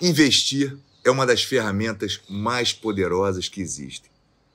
Investir é uma das ferramentas mais poderosas que existem.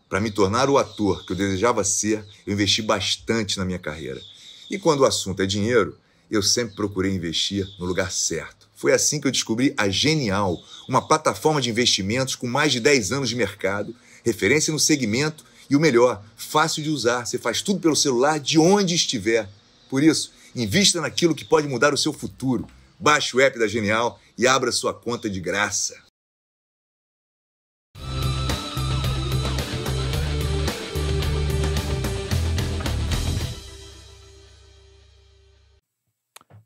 Para me tornar o ator que eu desejava ser, eu investi bastante na minha carreira. E quando o assunto é dinheiro, eu sempre procurei investir no lugar certo. Foi assim que eu descobri a Genial, uma plataforma de investimentos com mais de 10 anos de mercado, referência no segmento e o melhor, fácil de usar. Você faz tudo pelo celular de onde estiver. Por isso, invista naquilo que pode mudar o seu futuro. Baixe o app da Genial e abra sua conta de graça.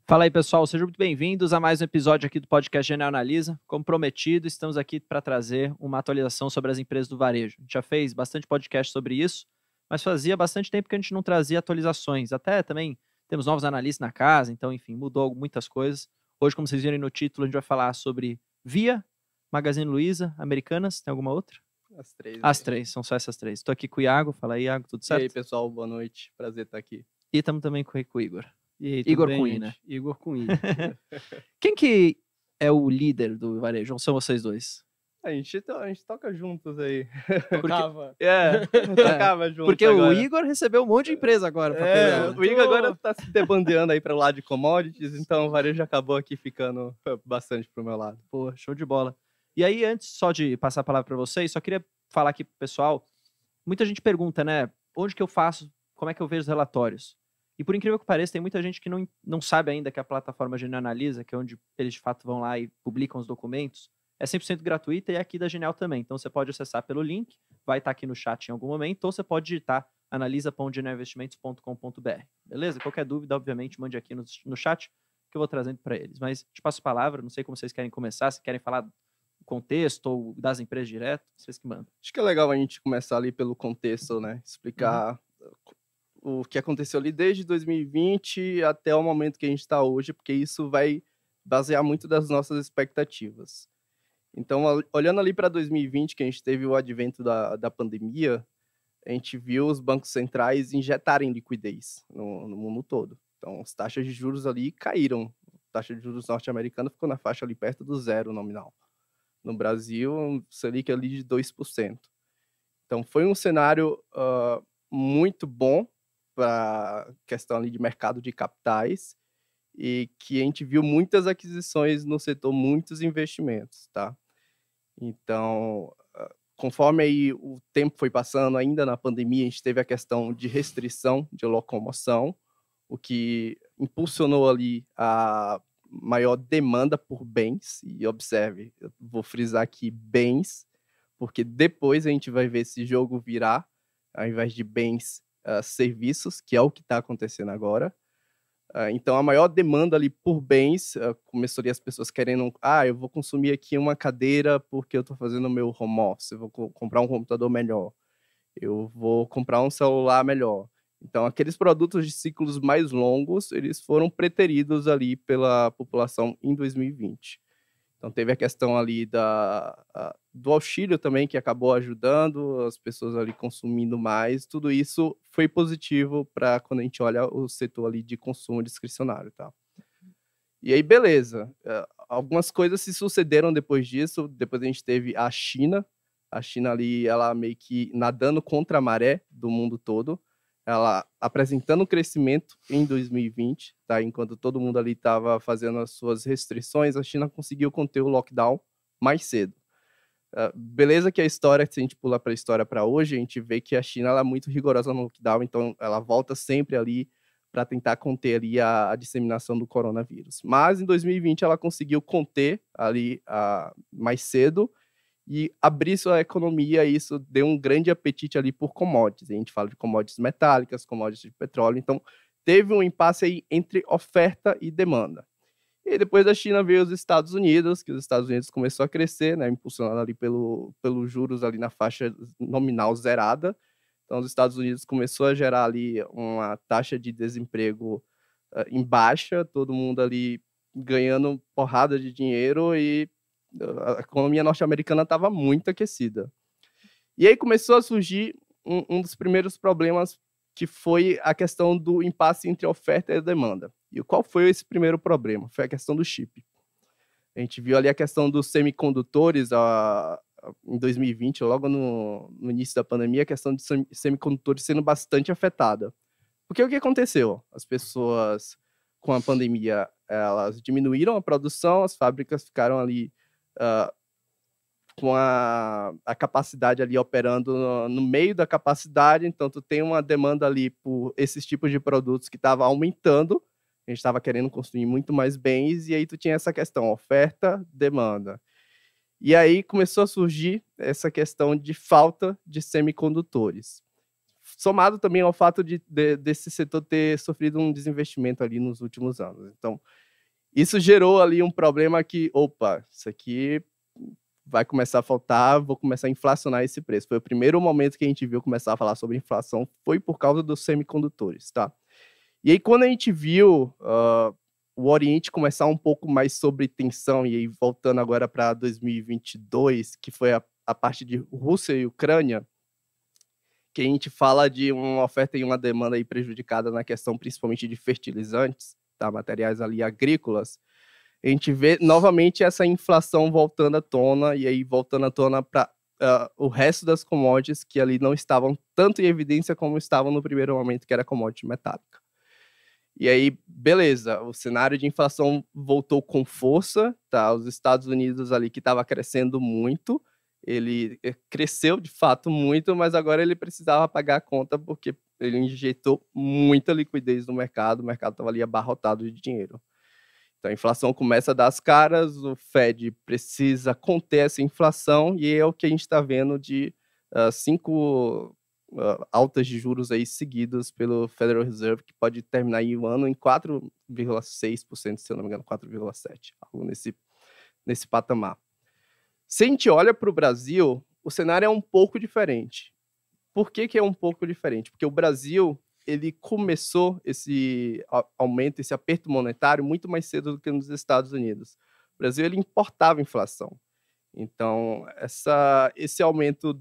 Fala aí, pessoal. Sejam muito bem-vindos a mais um episódio aqui do podcast Genial Analisa. Como prometido, estamos aqui para trazer uma atualização sobre as empresas do varejo. A gente já fez bastante podcast sobre isso, mas fazia bastante tempo que a gente não trazia atualizações. Até também temos novos analistas na casa, então, enfim, mudou muitas coisas. Hoje, como vocês viram no título, a gente vai falar sobre Via, Magazine Luiza, Americanas. Tem alguma outra? As três. As três, são só essas três. Estou aqui com o Iago. Fala aí, Iago, tudo certo? E aí, pessoal, boa noite. Prazer estar aqui. E estamos também com o Igor. E aí, Igor Cunha, né? Igor Cunha. Quem que é o líder do varejo? Ou são vocês dois? A gente toca juntos aí. Tocava juntos. Porque agora. O Igor recebeu um monte de empresa agora. O Igor agora tá se debandeando aí para o lado de commodities, então o varejo acabou aqui ficando bastante pro meu lado. Pô, show de bola. E aí, antes só de passar a palavra para vocês, só queria falar aqui pro pessoal, muita gente pergunta, né? Onde que eu faço? Como é que eu vejo os relatórios? E por incrível que pareça, tem muita gente que não sabe ainda que a plataforma Genial Analisa, que é onde eles de fato vão lá e publicam os documentos, é 100% gratuita e é aqui da Genial também. Então você pode acessar pelo link, vai estar aqui no chat em algum momento, ou você pode digitar analisa.genialinvestimentos.com.br. Beleza? Qualquer dúvida, obviamente, mande aqui no chat que eu vou trazendo para eles. Mas te passo a palavra, não sei como vocês querem começar, se querem falar do contexto ou das empresas direto, vocês que mandam. Acho que é legal a gente começar ali pelo contexto, né? Explicar... o que aconteceu ali desde 2020 até o momento que a gente está hoje, porque isso vai basear muito das nossas expectativas. Então, olhando ali para 2020, que a gente teve o advento da pandemia, a gente viu os bancos centrais injetarem liquidez no mundo todo. Então, as taxas de juros ali caíram. A taxa de juros norte-americana ficou na faixa ali perto do zero nominal. No Brasil, um Selic ali de 2%. Então, foi um cenário muito bom para a questão ali de mercado de capitais, e que a gente viu muitas aquisições no setor, muitos investimentos, tá? Então, conforme aí o tempo foi passando, ainda na pandemia, a gente teve a questão de restrição de locomoção, o que impulsionou ali a maior demanda por bens, e observe, eu vou frisar aqui bens, porque depois a gente vai ver esse jogo virar, ao invés de bens, serviços, que é o que está acontecendo agora. Então, a maior demanda ali por bens, começou ali as pessoas querendo, eu vou consumir aqui uma cadeira porque eu estou fazendo o meu home office, eu vou comprar um computador melhor, eu vou comprar um celular melhor. Então, aqueles produtos de ciclos mais longos, eles foram preteridos ali pela população em 2020. Então, teve a questão ali do auxílio também, que acabou ajudando as pessoas ali consumindo mais. Tudo isso foi positivo para quando a gente olha o setor ali de consumo discricionário, tá? E aí, beleza. Algumas coisas se sucederam depois disso. Depois a gente teve a China. A China ali, ela meio que nadando contra a maré do mundo todo. Ela apresentando um crescimento em 2020, tá? Enquanto todo mundo ali estava fazendo as suas restrições, a China conseguiu conter o lockdown mais cedo. Beleza que a história, se a gente pular para a história para hoje, a gente vê que a China ela é muito rigorosa no lockdown, então ela volta sempre ali para tentar conter ali a disseminação do coronavírus. Mas em 2020 ela conseguiu conter ali mais cedo, e abrir sua economia, e isso deu um grande apetite ali por commodities. A gente fala de commodities metálicas, commodities de petróleo. Então, teve um impasse aí entre oferta e demanda. E depois da China veio os Estados Unidos, que os Estados Unidos começou a crescer, né, impulsionado ali pelos juros ali na faixa nominal zerada. Então, os Estados Unidos começou a gerar ali uma taxa de desemprego em baixa, todo mundo ali ganhando porrada de dinheiro, e a economia norte-americana estava muito aquecida. E aí começou a surgir um dos primeiros problemas, que foi a questão do impasse entre oferta e demanda. E qual foi esse primeiro problema? Foi a questão do chip. A gente viu ali a questão dos semicondutores em 2020, logo no início da pandemia, a questão de semicondutores sendo bastante afetada. Porque o que aconteceu? As pessoas, com a pandemia, elas diminuíram a produção, as fábricas ficaram ali com a capacidade ali operando no meio da capacidade, então tu tem uma demanda ali por esses tipos de produtos que estava aumentando, a gente estava querendo construir muito mais bens, e aí tu tinha essa questão, oferta, demanda. E aí começou a surgir essa questão de falta de semicondutores. Somado também ao fato desse setor ter sofrido um desinvestimento ali nos últimos anos. Então, isso gerou ali um problema que, opa, isso aqui vai começar a faltar, vou começar a inflacionar esse preço. Foi o primeiro momento que a gente viu começar a falar sobre inflação, foi por causa dos semicondutores, tá? E aí, quando a gente viu o Oriente começar um pouco mais sobre tensão, e aí voltando agora para 2022, que foi a parte de Rússia e Ucrânia, que a gente fala de uma oferta e uma demanda aí prejudicada na questão principalmente de fertilizantes, tá? Materiais ali agrícolas, a gente vê novamente essa inflação voltando à tona, e aí voltando à tona para o resto das commodities que ali não estavam tanto em evidência como estavam no primeiro momento, que era commodity metálica. E aí, beleza, o cenário de inflação voltou com força, tá? Os Estados Unidos ali, que estava crescendo muito, ele cresceu de fato muito, mas agora ele precisava pagar a conta porque ele injetou muita liquidez no mercado, o mercado estava ali abarrotado de dinheiro. Então a inflação começa a dar as caras, o Fed precisa conter essa inflação, e é o que a gente está vendo de 5... altas de juros aí seguidas pelo Federal Reserve, que pode terminar aí o ano em 4,6%, se eu não me engano, 4,7%, algo nesse patamar. Se a gente olha para o Brasil, o cenário é um pouco diferente. Por que é um pouco diferente? Porque o Brasil, ele começou esse aumento, esse aperto monetário muito mais cedo do que nos Estados Unidos. O Brasil, ele importava inflação. Então, esse aumento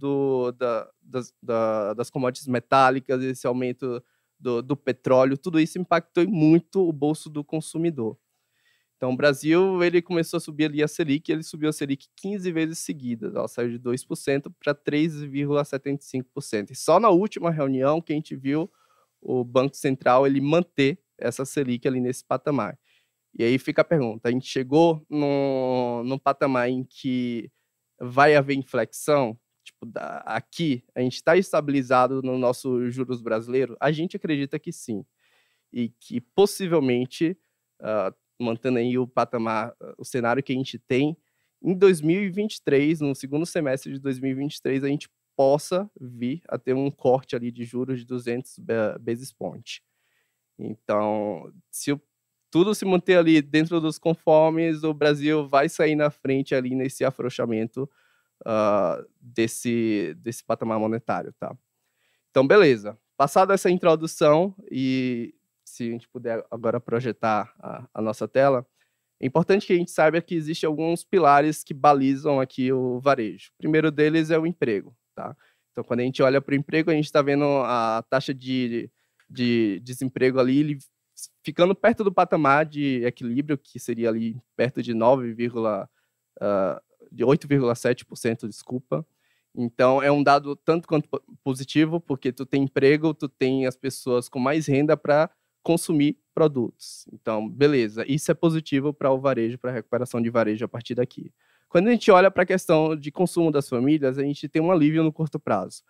das commodities metálicas, esse aumento do petróleo, tudo isso impactou muito o bolso do consumidor. Então, o Brasil, ele começou a subir ali a Selic, ele subiu a Selic 15 vezes seguidas, ela saiu de 2% para 3,75%. E só na última reunião que a gente viu o Banco Central ele manter essa Selic ali nesse patamar. E aí fica a pergunta, a gente chegou num patamar em que vai haver inflexão? Tipo, aqui, a gente está estabilizado no nosso juros brasileiro? A gente acredita que sim. E que possivelmente, mantendo aí o patamar, o cenário que a gente tem, em 2023, no segundo semestre de 2023, a gente possa vir a ter um corte ali de juros de 200 basis points. Então, se o tudo se manter ali dentro dos conformes, o Brasil vai sair na frente ali nesse afrouxamento desse patamar monetário, tá? Então, beleza. Passada essa introdução, e se a gente puder agora projetar a nossa tela, é importante que a gente saiba que existem alguns pilares que balizam aqui o varejo. O primeiro deles é o emprego, tá? Então, quando a gente olha para o emprego, a gente está vendo a taxa de desemprego ali, ele ficando perto do patamar de equilíbrio, que seria ali perto de 8,7%, desculpa. Então, é um dado tanto quanto positivo, porque tu tem emprego, tu tem as pessoas com mais renda para consumir produtos. Então, beleza, isso é positivo para o varejo, para a recuperação de varejo a partir daqui. Quando a gente olha para a questão de consumo das famílias, a gente tem um alívio no curto prazo.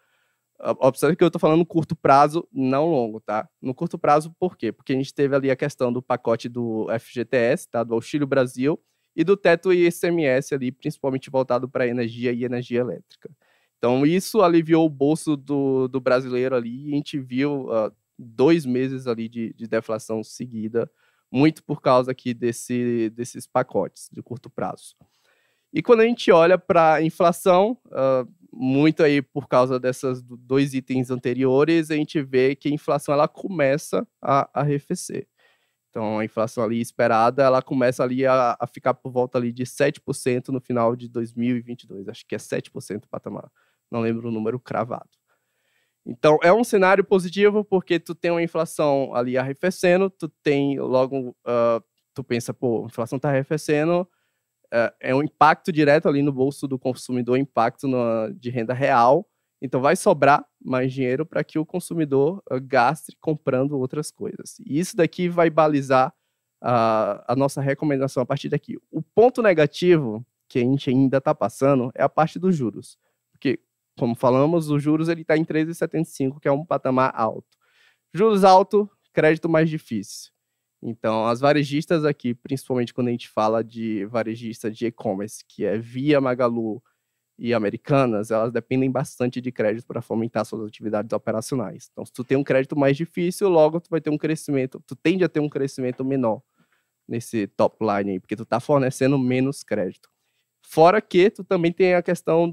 Observe que eu estou falando curto prazo, não longo, tá? No curto prazo, por quê? Porque a gente teve ali a questão do pacote do FGTS, tá? Do Auxílio Brasil, e do teto e ICMS ali, principalmente voltado para energia e energia elétrica. Então, isso aliviou o bolso do brasileiro ali, e a gente viu 2 meses ali de deflação seguida, muito por causa aqui desses pacotes de curto prazo. E quando a gente olha para a inflação, muito aí por causa desses 2 itens anteriores, a gente vê que a inflação ela começa a arrefecer. Então, a inflação ali esperada, ela começa ali a ficar por volta ali de 7% no final de 2022. Acho que é 7% o patamar, não lembro o número cravado. Então, é um cenário positivo porque tu tem uma inflação ali arrefecendo, tu pensa, pô, a inflação tá arrefecendo, é um impacto direto ali no bolso do consumidor, impacto de renda real. Então vai sobrar mais dinheiro para que o consumidor gaste comprando outras coisas. E isso daqui vai balizar a nossa recomendação a partir daqui. O ponto negativo que a gente ainda está passando é a parte dos juros. Porque, como falamos, os juros está em 13,75, que é um patamar alto. Juros alto, crédito mais difícil. Então, as varejistas aqui, principalmente quando a gente fala de varejista de e-commerce, que é Via, Magalu e Americanas, elas dependem bastante de crédito para fomentar suas atividades operacionais. Então, se tu tem um crédito mais difícil, logo tu vai ter um crescimento, tu tende a ter um crescimento menor nesse top line aí, porque tu tá fornecendo menos crédito. Fora que tu também tem a questão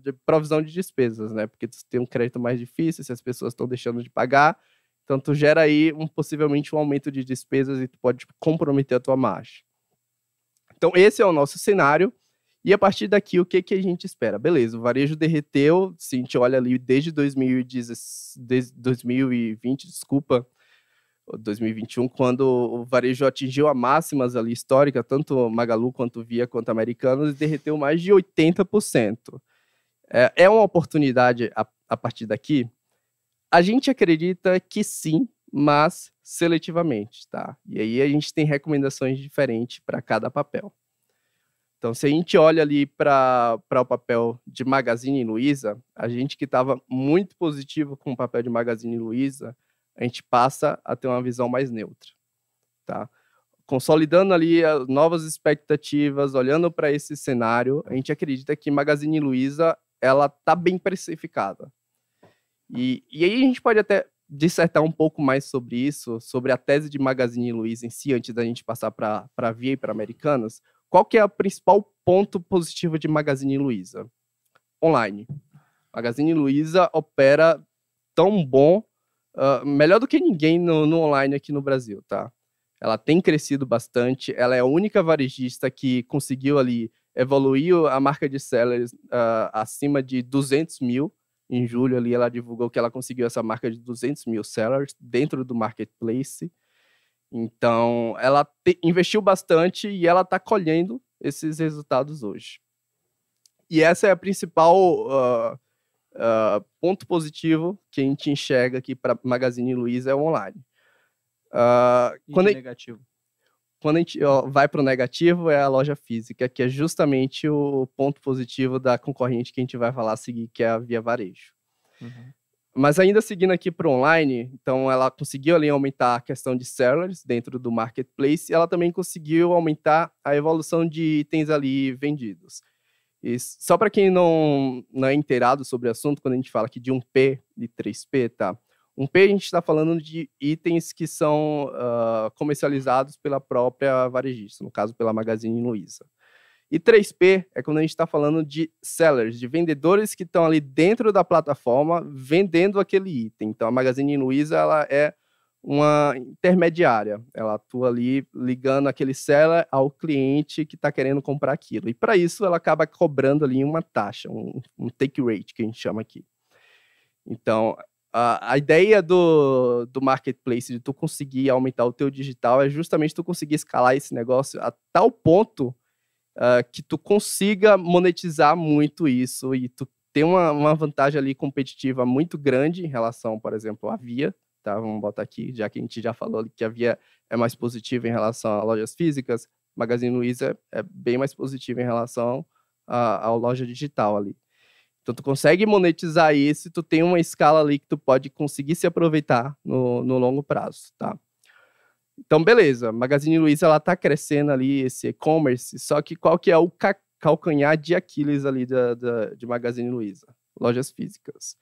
de provisão de despesas, né? Porque tu tem um crédito mais difícil, se as pessoas estão deixando de pagar, então tu gera aí possivelmente um aumento de despesas e tu pode comprometer a tua margem. Então esse é o nosso cenário. E a partir daqui, o que a gente espera? Beleza, o varejo derreteu, se a gente olha ali desde 2021, quando o varejo atingiu as máximas ali históricas, tanto Magalu, quanto Via, quanto Americanas, derreteu mais de 80%. É uma oportunidade a partir daqui? A gente acredita que sim, mas seletivamente, tá? E aí a gente tem recomendações diferentes para cada papel. Então, se a gente olha ali para o papel de Magazine Luiza, a gente que estava muito positivo com o papel de Magazine Luiza, a gente passa a ter uma visão mais neutra, tá? Consolidando ali as novas expectativas, olhando para esse cenário, a gente acredita que Magazine Luiza está bem precificada. E aí a gente pode até dissertar um pouco mais sobre isso, sobre a tese de Magazine Luiza em si, antes da gente passar para Via e para Americanas. Qual que é o principal ponto positivo de Magazine Luiza? Online. Magazine Luiza opera tão bom, melhor do que ninguém no online aqui no Brasil, tá? Ela tem crescido bastante, ela é a única varejista que conseguiu ali evoluir a marca de sellers acima de 200 mil. Em julho ali ela divulgou que ela conseguiu essa marca de 200 mil sellers dentro do marketplace. Então, ela investiu bastante e ela está colhendo esses resultados hoje. E essa é a principal ponto positivo que a gente enxerga aqui para Magazine Luiza é o online. Negativo? Quando a gente vai para o negativo é a loja física, que é justamente o ponto positivo da concorrente que a gente vai falar a seguir, que é a Via Varejo. Uhum. Mas ainda seguindo aqui para o online, então ela conseguiu ali aumentar a questão de sellers dentro do marketplace e ela também conseguiu aumentar a evolução de itens ali vendidos. E só para quem não é inteirado sobre o assunto, quando a gente fala aqui de 1P e 3P, tá? 1P a gente está falando de itens que são comercializados pela própria varejista, no caso pela Magazine Luiza. E 3P é quando a gente está falando de sellers, de vendedores que estão ali dentro da plataforma vendendo aquele item. Então, a Magazine Luiza ela é uma intermediária. Ela atua ali ligando aquele seller ao cliente que está querendo comprar aquilo. E para isso, ela acaba cobrando ali uma taxa, um take rate, que a gente chama aqui. Então, a ideia do marketplace, de tu conseguir aumentar o teu digital, é justamente tu conseguir escalar esse negócio a tal ponto que tu consiga monetizar muito isso e tu tem uma vantagem ali competitiva muito grande em relação, por exemplo, à Via, tá? Vamos botar aqui, já que a gente já falou que a Via é mais positiva em relação a lojas físicas, Magazine Luiza é bem mais positiva em relação à loja digital ali. Então, tu consegue monetizar isso e tu tem uma escala ali que tu pode conseguir se aproveitar no longo prazo, tá? Então, beleza, Magazine Luiza, ela tá crescendo ali, esse e-commerce, só que qual que é o calcanhar de Aquiles ali de Magazine Luiza? Lojas físicas.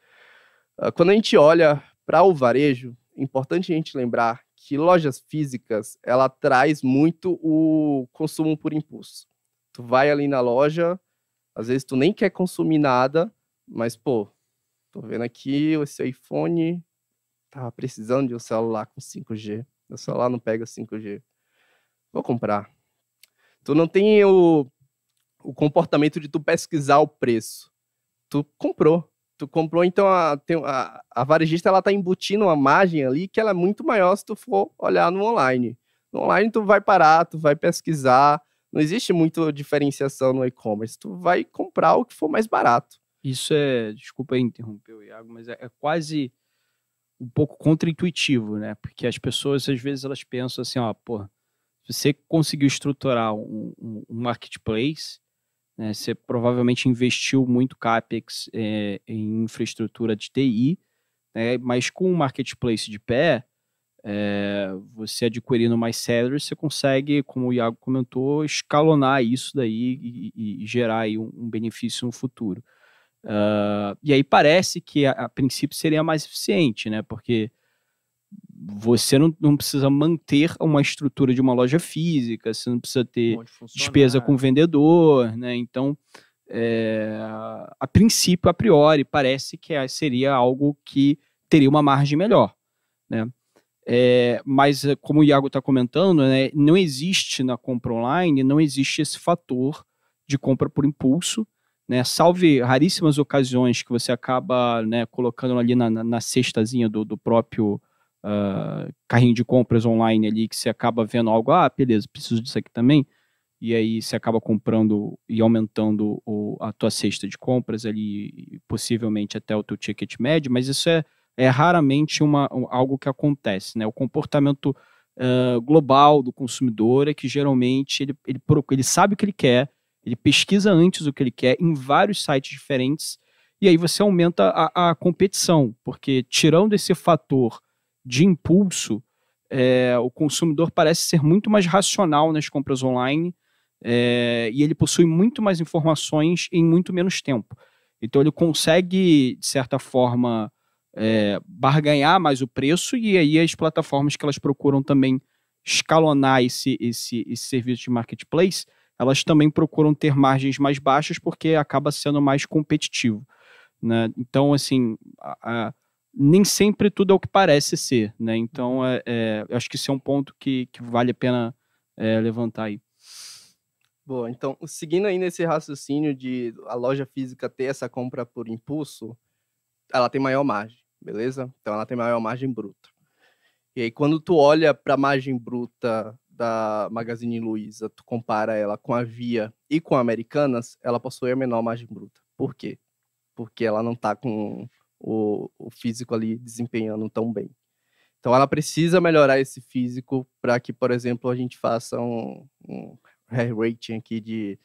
Quando a gente olha para o varejo, é importante a gente lembrar que lojas físicas, ela traz muito o consumo por impulso. Tu vai ali na loja, às vezes tu nem quer consumir nada, mas, pô, tô vendo aqui esse iPhone, tava precisando de um celular com 5G. Meu celular não pega 5G. Vou comprar. Tu não tem o comportamento de tu pesquisar o preço. Tu comprou. Então a varejista ela tá embutindo uma margem ali que ela é muito maior se tu for olhar no online. No online tu vai parar, tu vai pesquisar, Não existe muita diferenciação no e-commerce. Tu vai comprar o que for mais barato. Isso é, desculpa aí interromper o Iago, mas é quase um pouco contra-intuitivo, né? Porque as pessoas, às vezes, elas pensam assim, ó, pô, se você conseguiu estruturar um marketplace, né, você provavelmente investiu muito CAPEX em infraestrutura de TI, né, mas com o marketplace de pé, você adquirindo mais sellers, você consegue, como o Iago comentou, escalonar isso daí e gerar aí um benefício no futuro. E aí parece que a princípio seria mais eficiente, né? Porque você não precisa manter uma estrutura de uma loja física, você não precisa ter despesa com o vendedor, né? Então, a princípio, a priori, parece que seria algo que teria uma margem melhor, né? Mas, como o Iago está comentando, né, não existe na compra online, não existe esse fator de compra por impulso, né, salve raríssimas ocasiões que você acaba, né, colocando ali na cestazinha do próprio carrinho de compras online ali, que você acaba vendo algo, ah, beleza, preciso disso aqui também, e aí você acaba comprando e aumentando a tua cesta de compras ali, possivelmente até o teu ticket médio, mas isso é raramente algo que acontece, né? O comportamento global do consumidor é que geralmente ele sabe o que ele quer, ele pesquisa antes o que ele quer em vários sites diferentes, e aí você aumenta a competição, porque tirando esse fator de impulso, o consumidor parece ser muito mais racional nas compras online, e ele possui muito mais informações em muito menos tempo. Então ele consegue, de certa forma, barganhar mais o preço, e aí as plataformas que elas procuram também escalonar esse serviço de marketplace, elas também procuram ter margens mais baixas porque acaba sendo mais competitivo, né? Então, assim, nem sempre tudo é o que parece ser, né? Então, acho que esse é um ponto que vale a pena levantar aí. Bom, então, seguindo aí nesse raciocínio de a loja física ter essa compra por impulso, ela tem maior margem, beleza? Então, ela tem maior margem bruta. E aí, quando tu olha para a margem bruta da Magazine Luiza, tu compara ela com a Via e com a Americanas, ela possui a menor margem bruta. Por quê? Porque ela não está com o físico ali desempenhando tão bem. Então, ela precisa melhorar esse físico para que, por exemplo, a gente faça um rating aqui de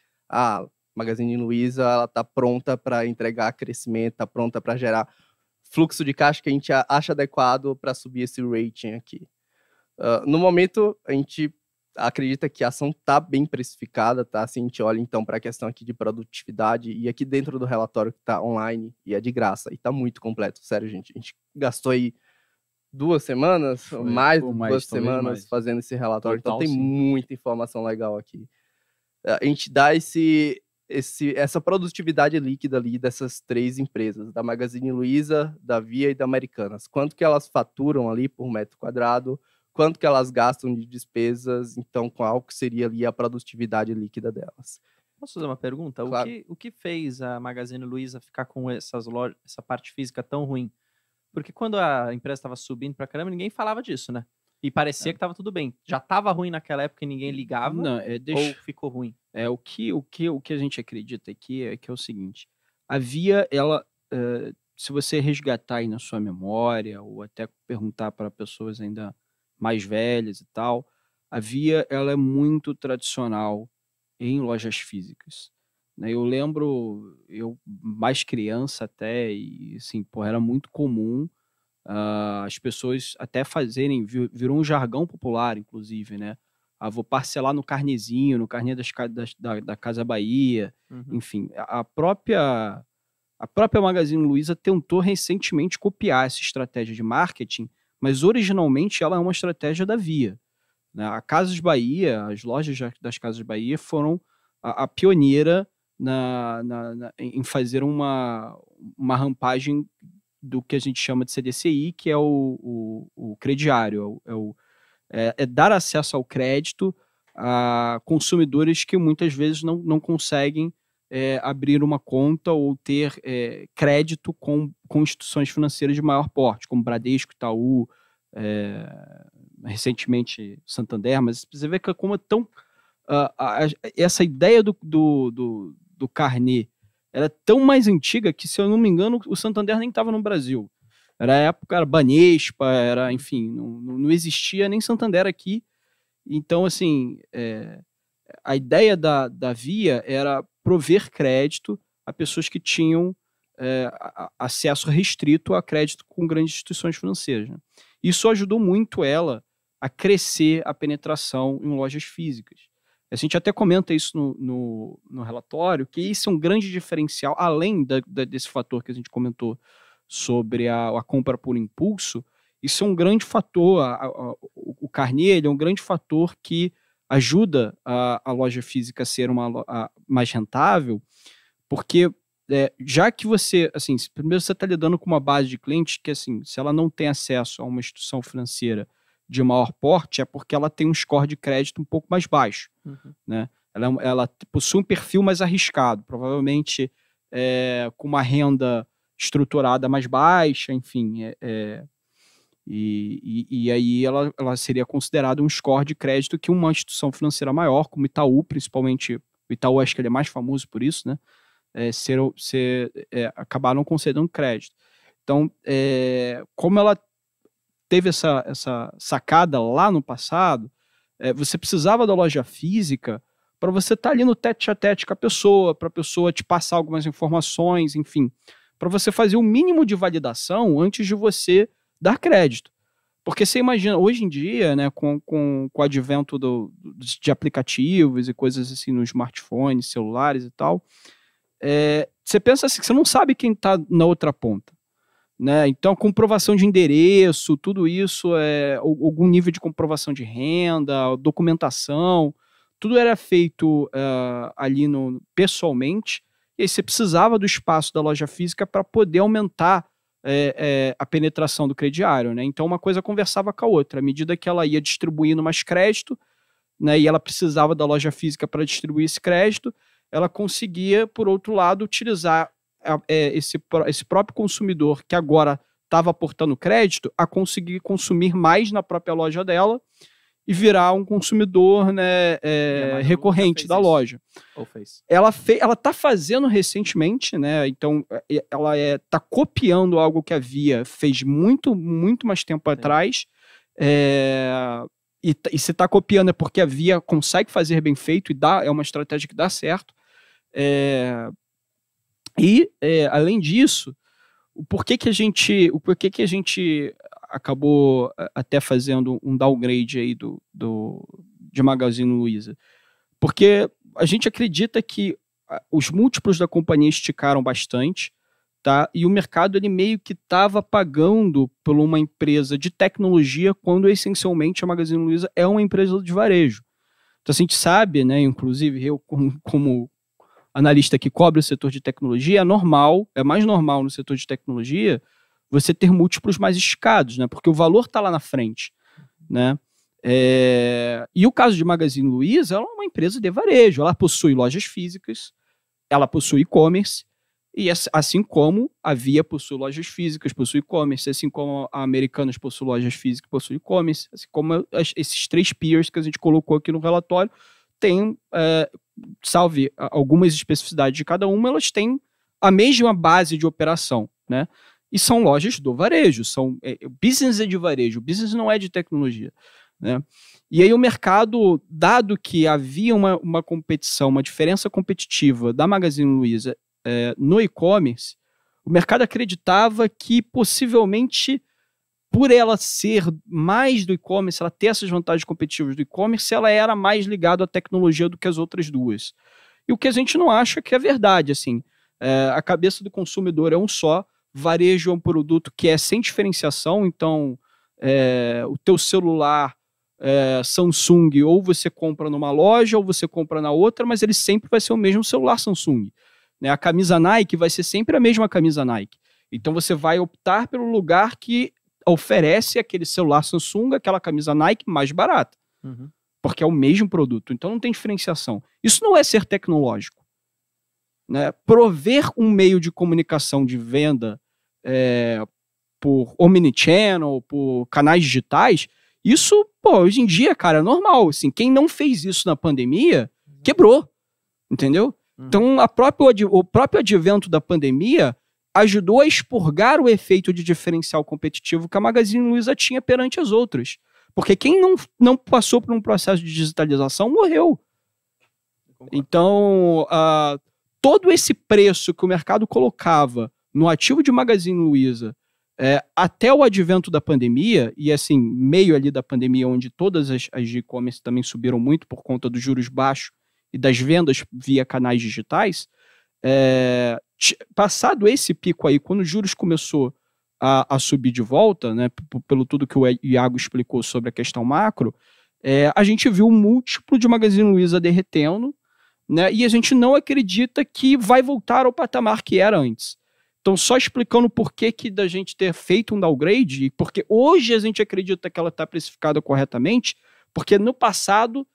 Magazine Luiza, ela está pronta para entregar crescimento, está pronta para gerar fluxo de caixa que a gente acha adequado para subir esse rating aqui. No momento, a gente acredita que a ação está bem precificada, tá? Se a gente olha, então, para a questão aqui de produtividade, e aqui dentro do relatório que está online, e é de graça, e está muito completo, sério, gente. A gente gastou aí 2 semanas, mais de 2 semanas fazendo esse relatório, total, então tem muita informação legal aqui. A gente dá essa produtividade líquida ali dessas 3 empresas, da Magazine Luiza, da Via e da Americanas. Quanto que elas faturam ali por metro quadrado, quanto que elas gastam de despesas, então qual que seria ali a produtividade líquida delas. Posso fazer uma pergunta? Claro. O que fez a Magazine Luiza ficar com essas lojas, essa parte física tão ruim? Porque quando a empresa estava subindo pra caramba, ninguém falava disso, né? E parecia que estava tudo bem. Já estava ruim naquela época e ninguém ligava? Não, ou ficou ruim? O que a gente acredita aqui é que é o seguinte, a Via, ela... se você resgatar aí na sua memória, ou até perguntar para pessoas ainda mais velhas e tal, a Via ela é muito tradicional em lojas físicas, né? Eu lembro, eu mais criança até, e assim, pô, era muito comum as pessoas até fazerem, virou um jargão popular, inclusive, né? Ah, vou parcelar no carnezinho, no carnê da Casa Bahia, enfim, a própria Magazine Luiza tentou recentemente copiar essa estratégia de marketing, mas originalmente ela é uma estratégia da Via, né? A Casas Bahia, as lojas das Casas Bahia foram a pioneira em fazer uma rampagem do que a gente chama de CDCI, que é o crediário, é dar acesso ao crédito a consumidores que muitas vezes não conseguem abrir uma conta ou ter crédito com instituições financeiras de maior porte, como Bradesco, Itaú, recentemente Santander, mas você vê que como é tão essa ideia do carnê era tão mais antiga que, se eu não me engano, o Santander nem estava no Brasil. Era a época, era Banespa, era, enfim, não existia nem Santander aqui. Então, assim, a ideia da Via era prover crédito a pessoas que tinham acesso restrito a crédito com grandes instituições financeiras, né? Isso ajudou muito ela a crescer a penetração em lojas físicas. A gente até comenta isso no relatório, que isso é um grande diferencial, além desse fator que a gente comentou sobre a compra por impulso. Isso é um grande fator, o carnê é um grande fator que ajuda a loja física a ser mais rentável, porque já que você, assim, primeiro você está lidando com uma base de clientes que, assim, se ela não tem acesso a uma instituição financeira de maior porte, é porque ela tem um score de crédito um pouco mais baixo, né? Ela possui um perfil mais arriscado, provavelmente com uma renda estruturada mais baixa, enfim, e aí ela seria considerada um score de crédito que uma instituição financeira maior, como Itaú, principalmente, o Itaú acho que ele é mais famoso por isso, né? Acabaram concedendo crédito. Então, como ela teve essa sacada lá no passado, você precisava da loja física para você estar ali no tete-a-tete com a pessoa, para a pessoa te passar algumas informações, enfim, para você fazer o mínimo de validação antes de você dar crédito. Porque você imagina, hoje em dia, né, com o advento de aplicativos e coisas assim nos smartphones, celulares e tal, você pensa assim, você não sabe quem está na outra ponta, né? Então, comprovação de endereço, tudo isso, algum nível de comprovação de renda, documentação, tudo era feito ali pessoalmente, e aí você precisava do espaço da loja física para poder aumentar a penetração do crediário, né? Então, uma coisa conversava com a outra. À medida que ela ia distribuindo mais crédito, né, e ela precisava da loja física para distribuir esse crédito, ela conseguia, por outro lado, utilizar esse próprio consumidor que agora estava aportando crédito a conseguir consumir mais na própria loja dela e virar um consumidor, né, recorrente da loja. Ela está fazendo recentemente, né? Então ela está copiando algo que a Via fez muito mais tempo atrás. E se está copiando é porque a Via consegue fazer bem feito e é uma estratégia que dá certo. Além disso, o porquê que a gente acabou até fazendo um downgrade aí de Magazine Luiza? Porque a gente acredita que os múltiplos da companhia esticaram bastante, tá? E o mercado, ele meio que estava pagando por uma empresa de tecnologia, quando essencialmente a Magazine Luiza é uma empresa de varejo. Então a gente sabe, né, inclusive eu como analista que cobre o setor de tecnologia, é mais normal no setor de tecnologia você ter múltiplos mais esticados, né? Porque o valor está lá na frente, né? E o caso de Magazine Luiza, ela é uma empresa de varejo, ela possui lojas físicas, ela possui e-commerce, e assim como a Via possui lojas físicas, possui e-commerce, assim como a Americanas possui lojas físicas, possui e-commerce, assim como esses três peers que a gente colocou aqui no relatório, tem, salve algumas especificidades de cada uma, elas têm a mesma base de operação, né? E são lojas do varejo, business é de varejo, business não é de tecnologia, né? E aí o mercado, dado que havia uma competição, uma diferença competitiva da Magazine Luiza no e-commerce, o mercado acreditava que possivelmente, por ela ser mais do e-commerce, ela ter essas vantagens competitivas do e-commerce, ela era mais ligada à tecnologia do que as outras duas. E o que a gente não acha que é verdade, assim, a cabeça do consumidor é um só, varejo é um produto que é sem diferenciação, então o teu celular Samsung, ou você compra numa loja, ou você compra na outra, mas ele sempre vai ser o mesmo celular Samsung, né? A camisa Nike vai ser sempre a mesma camisa Nike. Então você vai optar pelo lugar que oferece aquele celular Samsung, aquela camisa Nike mais barata, porque é o mesmo produto, então não tem diferenciação. Isso não é ser tecnológico, né? Prover um meio de comunicação de venda por omnichannel, por canais digitais, Isso, pô, hoje em dia, cara, é normal. Assim, quem não fez isso na pandemia, quebrou. Entendeu? Então, o próprio advento da pandemia ajudou a expurgar o efeito de diferencial competitivo que a Magazine Luiza tinha perante as outras. Porque quem não passou por um processo de digitalização morreu. Então, todo esse preço que o mercado colocava no ativo de Magazine Luiza até o advento da pandemia, e assim, meio ali da pandemia, onde todas as e-commerce também subiram muito por conta dos juros baixos e das vendas via canais digitais, passado esse pico aí, quando os juros começou a subir de volta, né, pelo tudo que o Iago explicou sobre a questão macro, a gente viu o múltiplo de Magazine Luiza derretendo, né, e a gente não acredita que vai voltar ao patamar que era antes. Então, só explicando por que da gente ter feito um downgrade, porque hoje a gente acredita que ela está precificada corretamente, porque no passado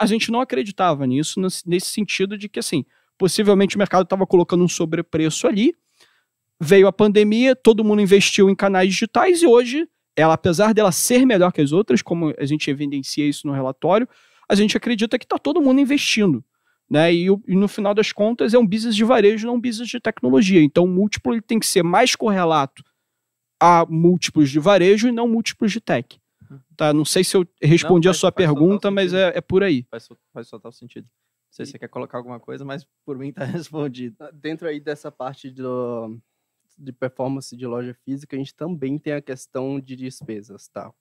a gente não acreditava nisso, nesse sentido de que, assim, possivelmente o mercado estava colocando um sobrepreço ali, veio a pandemia, todo mundo investiu em canais digitais e hoje, ela, apesar dela ser melhor que as outras, como a gente evidencia isso no relatório, a gente acredita que está todo mundo investindo. Né? E no final das contas é um business de varejo, não um business de tecnologia. Então o múltiplo ele tem que ser mais correlato a múltiplos de varejo e não múltiplos de tech. Tá? Não sei se eu respondi a sua pergunta, mas é por aí. Faz total sentido. Não sei se você quer colocar alguma coisa, mas por mim está respondido. Dentro aí dessa parte de performance de loja física, a gente também tem a questão de despesas. Tá?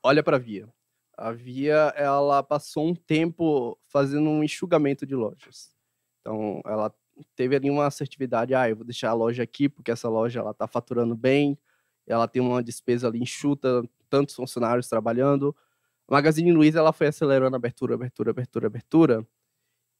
Olha para a Via. A Via, ela passou um tempo fazendo um enxugamento de lojas. Então, ela teve ali uma assertividade, eu vou deixar a loja aqui, porque essa loja, ela tá faturando bem, ela tem uma despesa ali enxuta, tantos funcionários trabalhando. A Magazine Luiza, ela foi acelerando abertura.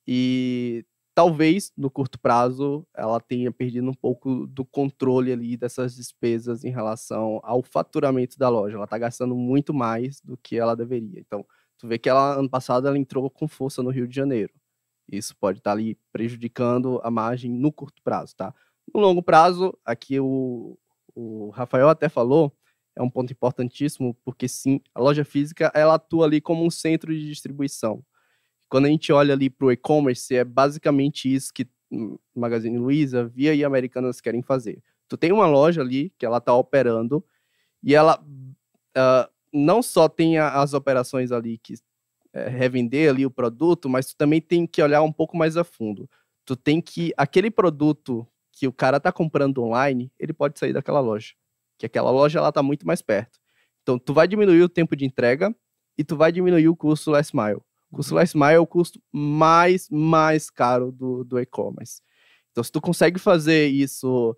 E talvez, no curto prazo, ela tenha perdido um pouco do controle ali dessas despesas em relação ao faturamento da loja. Ela está gastando muito mais do que ela deveria. Então, tu vê que ela, ano passado, ela entrou com força no Rio de Janeiro. Isso pode estar ali prejudicando a margem no curto prazo, tá? No longo prazo, aqui o Rafael até falou, é um ponto importantíssimo, porque sim, a loja física, ela atua ali como um centro de distribuição. Quando a gente olha ali para o e-commerce, é basicamente isso que Magazine Luiza, Via e Americanas querem fazer. Tu tem uma loja ali que ela está operando e ela não só tem as operações ali que revender ali o produto, mas tu também tem que olhar um pouco mais a fundo. Tu tem que... Aquele produto que o cara está comprando online, ele pode sair daquela loja. Que aquela loja ela está muito mais perto. Então, tu vai diminuir o tempo de entrega e tu vai diminuir o custo last mile. O custo last mile é o custo mais caro do e-commerce. Então, se tu consegue fazer isso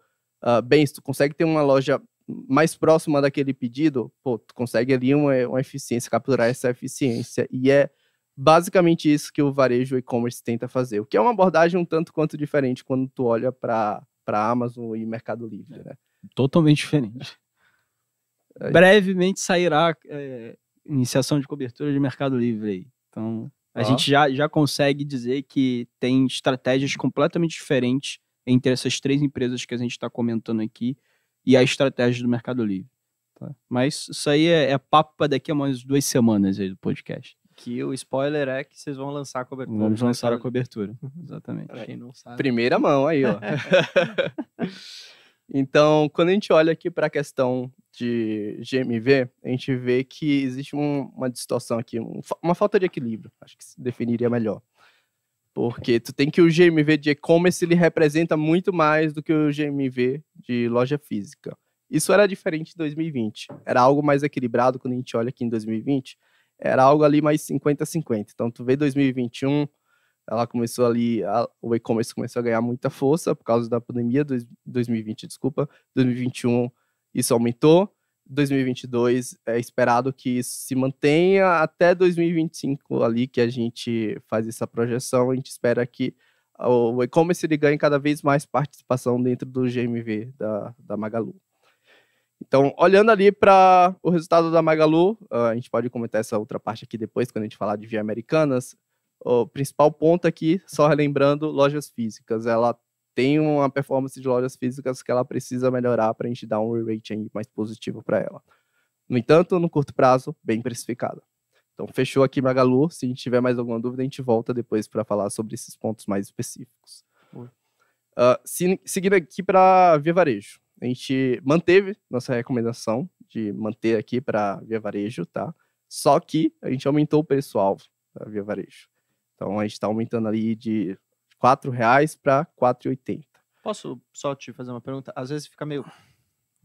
bem, se tu consegue ter uma loja mais próxima daquele pedido, pô, tu consegue ali uma eficiência, capturar essa eficiência. E é basicamente isso que o varejo e-commerce tenta fazer. O que é uma abordagem um tanto quanto diferente quando tu olha para Amazon e Mercado Livre, né? Totalmente diferente. Brevemente sairá iniciação de cobertura de Mercado Livre aí. Então, a gente já consegue dizer que tem estratégias completamente diferentes entre essas três empresas que a gente está comentando aqui e a estratégia do Mercado Livre. Tá? Mas isso aí é papo para daqui a mais 2 semanas aí do podcast. Que o spoiler é que vocês vão lançar a cobertura. Vamos lançar a cobertura, exatamente. Quem não sabe. Primeira mão aí, ó. Então, quando a gente olha aqui para a questão de GMV, a gente vê que existe uma distorção aqui, uma falta de equilíbrio, acho que se definiria melhor. Porque tu tem que o GMV de e-commerce, ele representa muito mais do que o GMV de loja física. Isso era diferente em 2020, era algo mais equilibrado. Quando a gente olha aqui em 2020, era algo ali mais 50-50. Então, tu vê 2021... Ela começou ali, o e-commerce começou a ganhar muita força por causa da pandemia, 2021 isso aumentou, 2022 é esperado que isso se mantenha até 2025 ali, que a gente faz essa projeção, a gente espera que o e-commerce ele ganhe cada vez mais participação dentro do GMV da Magalu. Então, olhando ali para o resultado da Magalu, a gente pode comentar essa outra parte aqui depois, quando a gente falar de Via Americanas. O principal ponto aqui, só relembrando, lojas físicas. Ela tem uma performance de lojas físicas que ela precisa melhorar para a gente dar um re-rating mais positivo para ela. No entanto, no curto prazo, bem precificada. Então, fechou aqui, Magalu. Se a gente tiver mais alguma dúvida, a gente volta depois para falar sobre esses pontos mais específicos. Seguindo aqui para Via Varejo. A gente manteve nossa recomendação de manter aqui para Via Varejo, tá? Só que a gente aumentou o preço-alvo da Via Varejo. Então, a gente está aumentando ali de R$ 4,00 para R$ 4,80. Posso só te fazer uma pergunta? Às vezes fica meio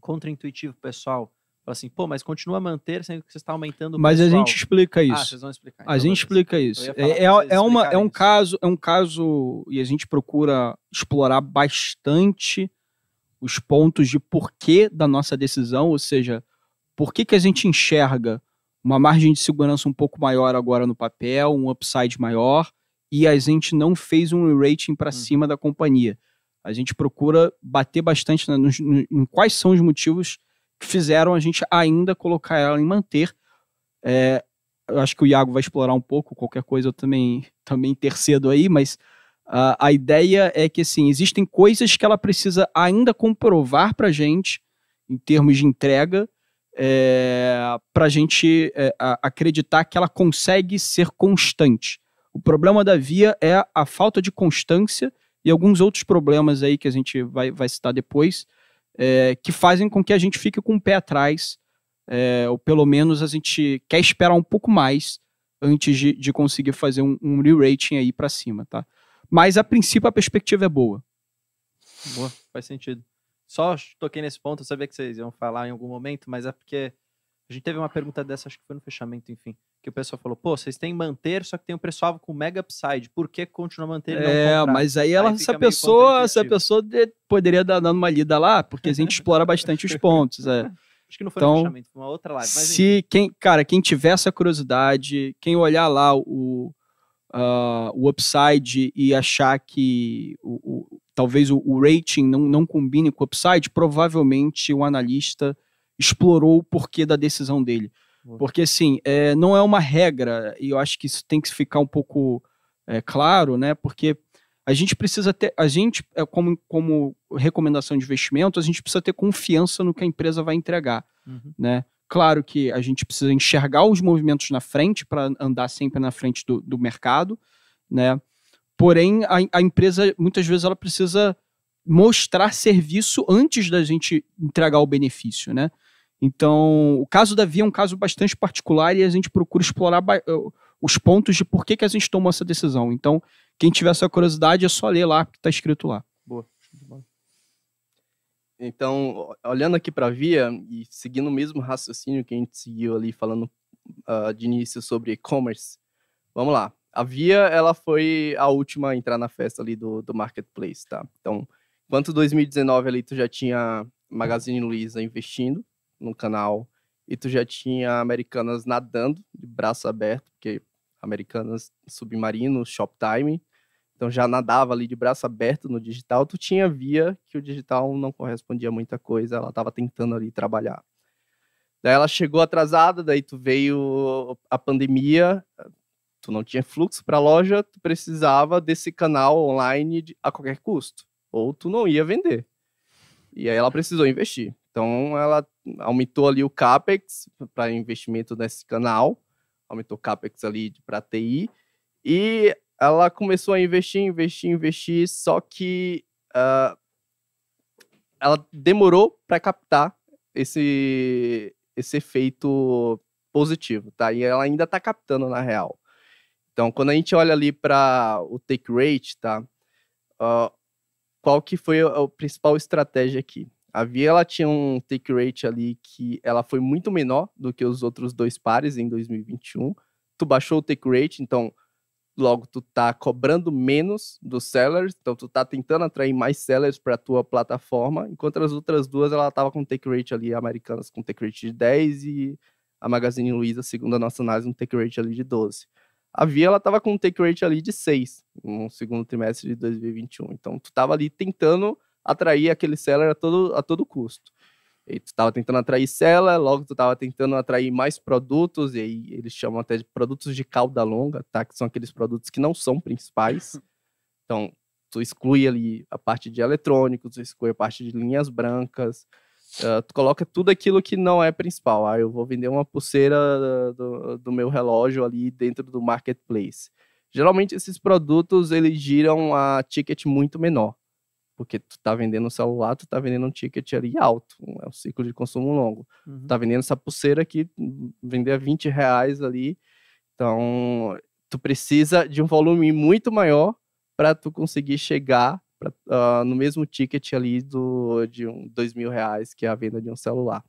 contraintuitivo, pessoal. Fala assim, pô, mas continua a manter, sendo que você está aumentando o preço-alvo. Mas a gente explica isso. Ah, vocês vão explicar. Então, a gente explica isso. É um caso, e a gente procura explorar bastante os pontos de porquê da nossa decisão, ou seja, por que a gente enxerga uma margem de segurança um pouco maior agora no papel, um upside maior, e a gente não fez um rating para cima da companhia. A gente procura bater bastante em quais são os motivos que fizeram a gente ainda colocar ela em manter. Eu acho que o Iago vai explorar um pouco, qualquer coisa eu também intercedo aí, mas a ideia é que assim, existem coisas que ela precisa ainda comprovar para a gente, em termos de entrega, para a gente acreditar que ela consegue ser constante. O problema da Via é a falta de constância e alguns outros problemas aí que a gente vai citar depois, que fazem com que a gente fique com o pé atrás, ou pelo menos a gente quer esperar um pouco mais antes de conseguir fazer um re-rating aí para cima, tá? Mas a princípio a perspectiva é boa. Boa, faz sentido. Só toquei nesse ponto, eu sabia que vocês iam falar em algum momento, mas é porque a gente teve uma pergunta dessa, acho que foi no fechamento, enfim, que o pessoal falou, pô, vocês têm manter, só que tem um preço-alvo com mega upside, por que continuar mantendo? Mas aí essa pessoa poderia dar uma lida lá, porque a gente explora bastante os pontos. Acho que não foi então, no fechamento, foi uma outra live. Mas quem tiver essa curiosidade, quem olhar lá o upside e achar que talvez o rating não combine com o upside, provavelmente o analista explorou o porquê da decisão dele. Porque, assim, não é uma regra, e eu acho que isso tem que ficar um pouco claro, né? Porque a gente precisa ter, como recomendação de investimento, a gente precisa ter confiança no que a empresa vai entregar, né? Claro que a gente precisa enxergar os movimentos na frente para andar sempre na frente do mercado, né? Porém, a empresa, muitas vezes, ela precisa mostrar serviço antes da gente entregar o benefício, né? Então, o caso da Via é um caso bastante particular e a gente procura explorar os pontos de por que a gente tomou essa decisão. Então, quem tiver essa curiosidade, é só ler lá, que está escrito lá. Boa. Então, olhando aqui para a Via e seguindo o mesmo raciocínio que a gente seguiu ali falando de início sobre e-commerce, vamos lá. A Via, ela foi a última a entrar na festa ali do marketplace, tá? Então, enquanto 2019 ali tu já tinha Magazine Luiza investindo no canal e tu já tinha Americanas nadando de braço aberto, porque Americanas, Submarino, Shoptime, então já nadava ali de braço aberto no digital, tu tinha Via que o digital não correspondia a muita coisa, ela estava tentando ali trabalhar. Daí ela chegou atrasada, daí tu veio a pandemia, tu não tinha fluxo para a loja, tu precisava desse canal online a qualquer custo, ou tu não ia vender. E aí ela precisou investir. Então ela aumentou ali o CAPEX para investimento nesse canal, aumentou o CAPEX ali para TI, e ela começou a investir, só que ela demorou para captar esse efeito positivo, tá? E ela ainda está captando na real. Então, quando a gente olha ali para o take rate, tá? Qual que foi a principal estratégia aqui? A Via, ela tinha um take rate ali que ela foi muito menor do que os outros dois pares em 2021. Tu baixou o take rate, então logo tu tá cobrando menos dos sellers, então tu tá tentando atrair mais sellers para tua plataforma, enquanto as outras duas, ela tava com take rate ali, a Americanas com take rate de 10 e a Magazine Luiza, segundo a nossa análise, um take rate ali de 12. A Via, ela estava com um take rate ali de 6 no segundo trimestre de 2021. Então, tu estava ali tentando atrair aquele seller a todo custo. E tu estava tentando atrair seller, logo tu estava tentando atrair mais produtos, e aí eles chamam até de produtos de cauda longa, tá? Que são aqueles produtos que não são principais. Então, tu exclui ali a parte de eletrônicos, tu exclui a parte de linhas brancas, Tu coloca tudo aquilo que não é principal. Ah, eu vou vender uma pulseira do meu relógio ali dentro do marketplace. Geralmente esses produtos, eles giram a ticket muito menor. Porque tu tá vendendo um celular, tu tá vendendo um ticket ali alto. É um ciclo de consumo longo. Uhum. Tá vendendo essa pulseira aqui, vender a R$20 ali. Então, tu precisa de um volume muito maior para tu conseguir chegar no mesmo ticket ali de R$2.000, que é a venda de um celular.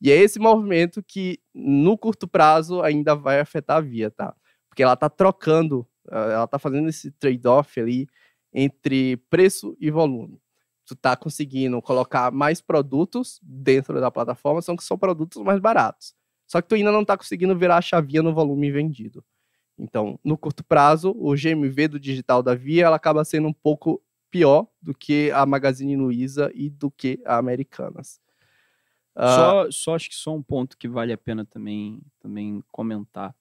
E é esse movimento que, no curto prazo, ainda vai afetar a Via, tá? Porque ela tá trocando, ela tá fazendo esse trade-off ali entre preço e volume. Tu tá conseguindo colocar mais produtos dentro da plataforma, são produtos mais baratos. Só que tu ainda não tá conseguindo virar a chavinha no volume vendido. Então, no curto prazo, o GMV do digital da Via, ela acaba sendo um pouco pior do que a Magazine Luiza e do que a Americanas. Acho que um ponto que vale a pena também comentar.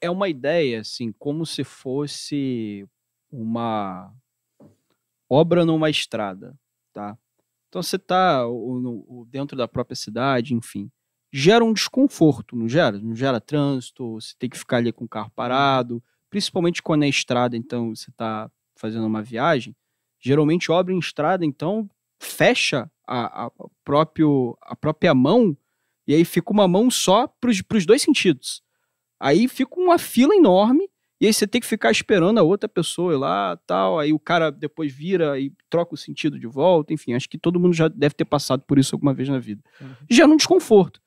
É uma ideia, assim, como se fosse uma obra numa estrada, tá? Então você tá dentro da própria cidade, enfim, gera um desconforto, não gera? Não gera trânsito, você tem que ficar ali com o carro parado, principalmente quando é estrada, então você tá fazendo uma viagem, geralmente obra em estrada, então fecha a própria mão e aí fica uma mão só pros dois sentidos. Aí fica uma fila enorme e aí você tem que ficar esperando a outra pessoa ir lá, tal, aí o cara depois vira e troca o sentido de volta, enfim, acho que todo mundo já deve ter passado por isso alguma vez na vida. Uhum. Já num desconforto.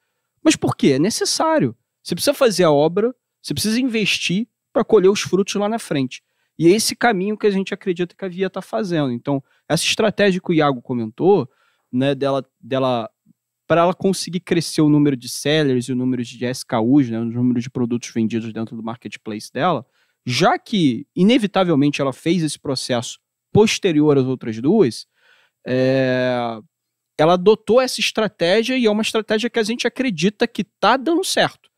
Mas por quê? É necessário. Você precisa fazer a obra, você precisa investir para colher os frutos lá na frente. E é esse caminho que a gente acredita que a Via está fazendo. Então, essa estratégia que o Iago comentou, né, dela para ela conseguir crescer o número de sellers e o número de SKUs, né, o número de produtos vendidos dentro do marketplace dela, já que, inevitavelmente, ela fez esse processo posterior às outras duas, ela adotou essa estratégia e é uma estratégia que a gente acredita que está dando certo.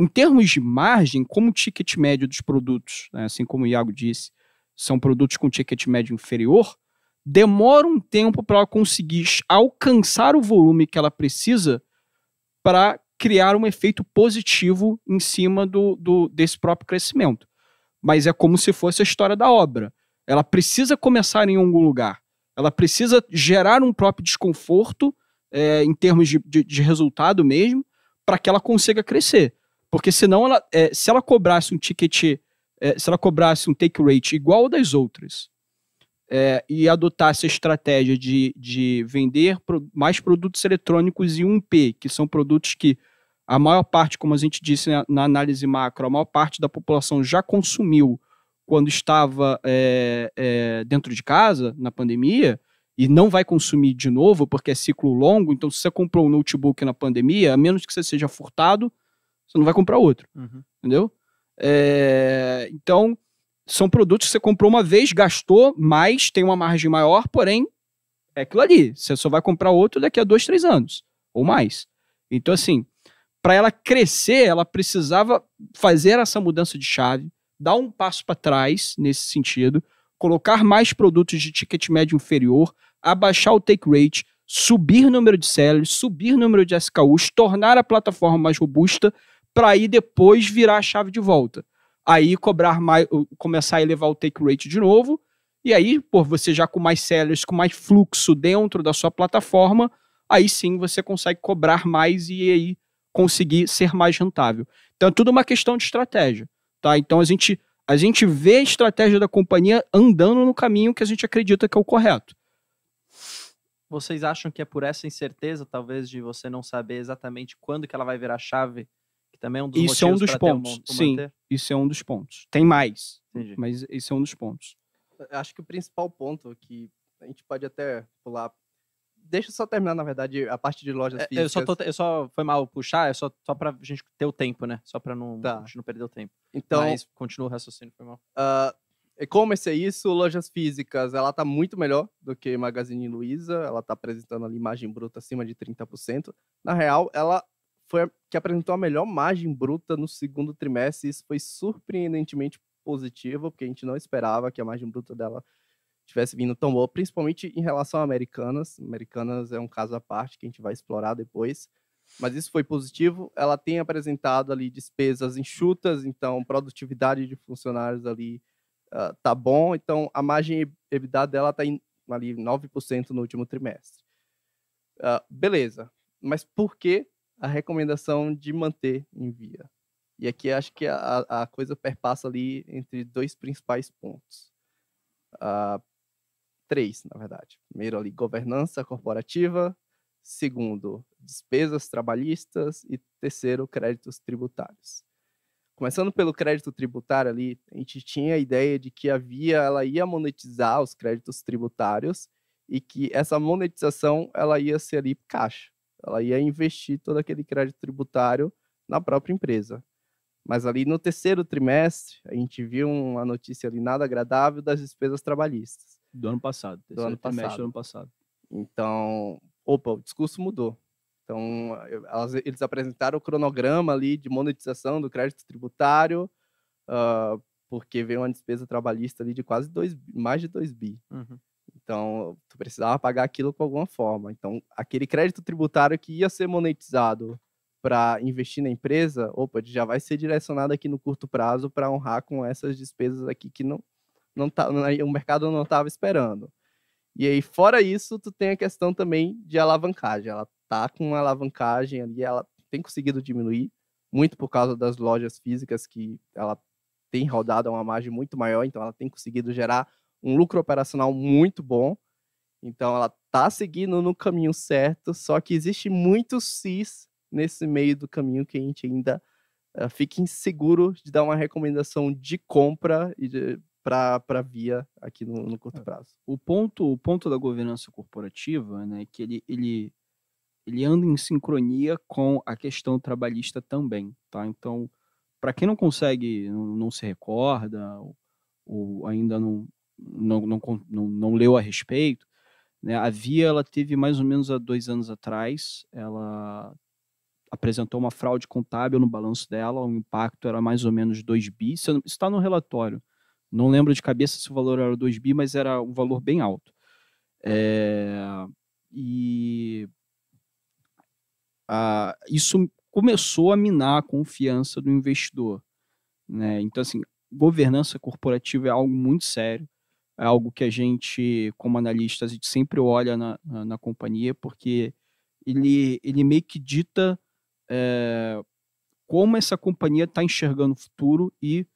Em termos de margem, como o ticket médio dos produtos, né, assim como o Iago disse, são produtos com ticket médio inferior, demora um tempo para ela conseguir alcançar o volume que ela precisa para criar um efeito positivo em cima desse próprio crescimento. Mas é como se fosse a história da obra. Ela precisa começar em algum lugar. Ela precisa gerar um próprio desconforto em termos de resultado mesmo para que ela consiga crescer. Porque senão, se ela cobrasse um ticket, se ela cobrasse um take rate igual ao das outras, e adotasse a estratégia de vender mais produtos eletrônicos e 1P, que são produtos que a maior parte, como a gente disse na análise macro, a maior parte da população já consumiu quando estava dentro de casa, na pandemia, e não vai consumir de novo, porque é ciclo longo. Então, se você comprou um notebook na pandemia, a menos que você seja furtado, você não vai comprar outro, entendeu? Então, são produtos que você comprou uma vez, gastou mais, tem uma margem maior, porém, é aquilo ali. Você só vai comprar outro daqui a 2, 3 anos, ou mais. Então, assim, para ela crescer, ela precisava fazer essa mudança de chave, dar um passo para trás nesse sentido, colocar mais produtos de ticket médio inferior, abaixar o take rate, subir o número de sellers, subir o número de SKUs, tornar a plataforma mais robusta, para aí depois virar a chave de volta. Aí cobrar mais, começar a elevar o take rate de novo, e aí, por você já com mais sellers, com mais fluxo dentro da sua plataforma, aí sim você consegue cobrar mais e aí conseguir ser mais rentável. Então é tudo uma questão de estratégia, tá? Então a gente vê a estratégia da companhia andando no caminho que a gente acredita que é o correto. Vocês acham que é por essa incerteza, talvez, de você não saber exatamente quando que ela vai virar a chave? Também é um dos isso motivos é um dos pontos. Sim, isso é um dos pontos. Tem mais, entendi, mas isso é um dos pontos. Acho que o principal ponto que a gente pode até pular. Deixa eu só terminar, na verdade, a parte de lojas físicas. Foi mal puxar, só pra gente ter o tempo, né? Só pra não, tá, a gente não perder o tempo. Então, mas continua o raciocínio, foi mal. E-commerce é isso, lojas físicas, ela tá muito melhor do que Magazine Luiza, ela tá apresentando ali margem bruta acima de 30%. Na real, ela foi a que apresentou a melhor margem bruta no segundo trimestre. Isso foi surpreendentemente positivo, porque a gente não esperava que a margem bruta dela tivesse vindo tão boa, principalmente em relação a Americanas. Americanas é um caso à parte que a gente vai explorar depois, mas isso foi positivo. Ela tem apresentado ali despesas enxutas, então produtividade de funcionários ali tá bom, então a margem EBITDA dela está em ali 9% no último trimestre. Beleza, mas por que a recomendação de manter em Via? E aqui acho que a coisa perpassa ali entre dois principais pontos. Três, na verdade. Primeiro ali, governança corporativa. Segundo, despesas trabalhistas. E terceiro, créditos tributários. Começando pelo crédito tributário ali, a gente tinha a ideia de que a Via ela ia monetizar os créditos tributários e que essa monetização ela ia ser ali caixa. Ela ia investir todo aquele crédito tributário na própria empresa. Mas ali no terceiro trimestre, a gente viu uma notícia ali nada agradável das despesas trabalhistas. Do ano passado. Do ano passado. Então, opa, o discurso mudou. Então, eles apresentaram o cronograma ali de monetização do crédito tributário, porque veio uma despesa trabalhista ali de quase mais de 2 bi. Uhum. Então, tu precisava pagar aquilo com alguma forma. Então, aquele crédito tributário que ia ser monetizado para investir na empresa, opa, já vai ser direcionado aqui no curto prazo para honrar com essas despesas aqui que o mercado não estava esperando. E aí, fora isso, tu tem a questão também de alavancagem. Ela está com uma alavancagem ali, ela tem conseguido diminuir, muito por causa das lojas físicas que ela tem rodado a uma margem muito maior, então ela tem conseguido gerar um lucro operacional muito bom. Então, ela está seguindo no caminho certo, só que existe muitos cis nesse meio do caminho que a gente ainda fica inseguro de dar uma recomendação de compra para Via aqui no curto prazo. O ponto da governança corporativa, né, que ele anda em sincronia com a questão trabalhista também, tá? Então, para quem não consegue, não se recorda ou ainda não leu a respeito, né, a Via ela teve mais ou menos há 2 anos atrás, ela apresentou uma fraude contábil no balanço dela, o impacto era mais ou menos 2 bi, isso está no relatório, não lembro de cabeça se o valor era 2 bi, mas era um valor bem alto. Isso começou a minar a confiança do investidor, né? Então, assim, governança corporativa é algo muito sério, é algo que a gente, como analistas, a gente sempre olha na companhia, porque ele meio que dita como essa companhia está enxergando o futuro e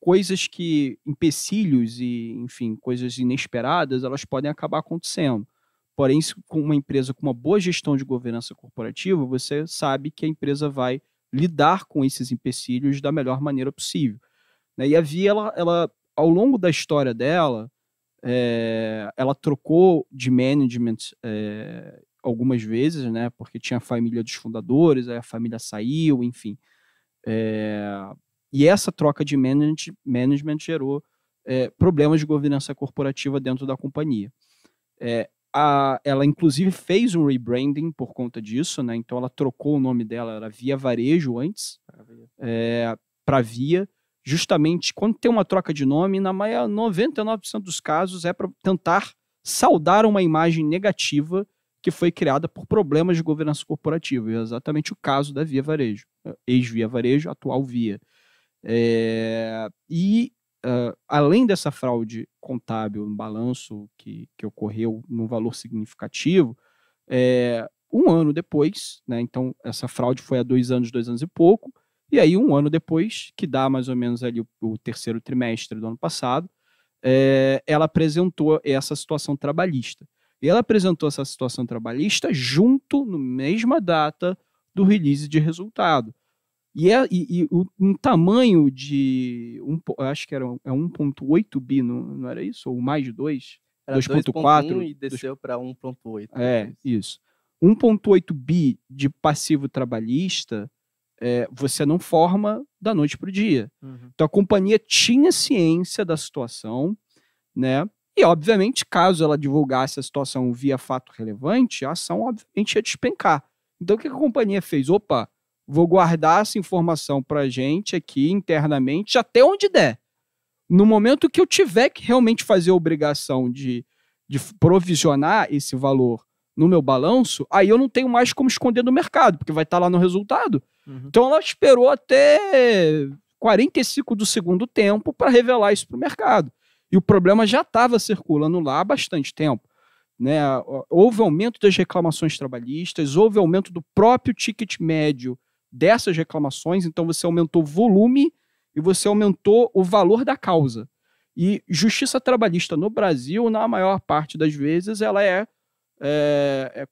coisas que, empecilhos e, enfim, coisas inesperadas, elas podem acabar acontecendo. Porém, com uma empresa com uma boa gestão de governança corporativa, você sabe que a empresa vai lidar com esses empecilhos da melhor maneira possível, né? E a Via, ela, ao longo da história dela, ela trocou de management algumas vezes, né, porque tinha a família dos fundadores, aí a família saiu, enfim. E essa troca de management gerou problemas de governança corporativa dentro da companhia. Ela, inclusive, fez um rebranding por conta disso, né, então ela trocou o nome dela, era Via Varejo antes, para Via. Justamente, quando tem uma troca de nome, na maior 99% dos casos é para tentar saldar uma imagem negativa que foi criada por problemas de governança corporativa. É exatamente o caso da Via Varejo, ex-Via Varejo, atual Via. Além dessa fraude contábil no balanço que ocorreu num valor significativo, 1 ano depois, né, então essa fraude foi há 2 anos e pouco, e aí 1 ano depois, que dá mais ou menos ali o terceiro trimestre do ano passado, ela apresentou essa situação trabalhista. E ela apresentou essa situação trabalhista junto, na mesma data, do release de resultado. E um tamanho de... acho que era 1,8 bi, não era isso? Ou mais de 2? Era 2,4 e desceu para 1,8. Isso. 1,8 bi de passivo trabalhista, você não forma da noite para o dia. Uhum. Então, a companhia tinha ciência da situação, né? E, obviamente, caso ela divulgasse a situação via fato relevante, a ação, obviamente, ia despencar. Então, o que a companhia fez? Opa, vou guardar essa informação para a gente aqui internamente até onde der. no momento que eu tiver que realmente fazer a obrigação de provisionar esse valor no meu balanço, aí eu não tenho mais como esconder do mercado, porque vai estar lá no resultado. Uhum. Então ela esperou até 45 do segundo tempo para revelar isso para o mercado. E o problema já estava circulando lá há bastante tempo. Né? Houve aumento das reclamações trabalhistas, houve aumento do próprio ticket médio dessas reclamações, então você aumentou o volume e você aumentou o valor da causa. E justiça trabalhista no Brasil, na maior parte das vezes, ela é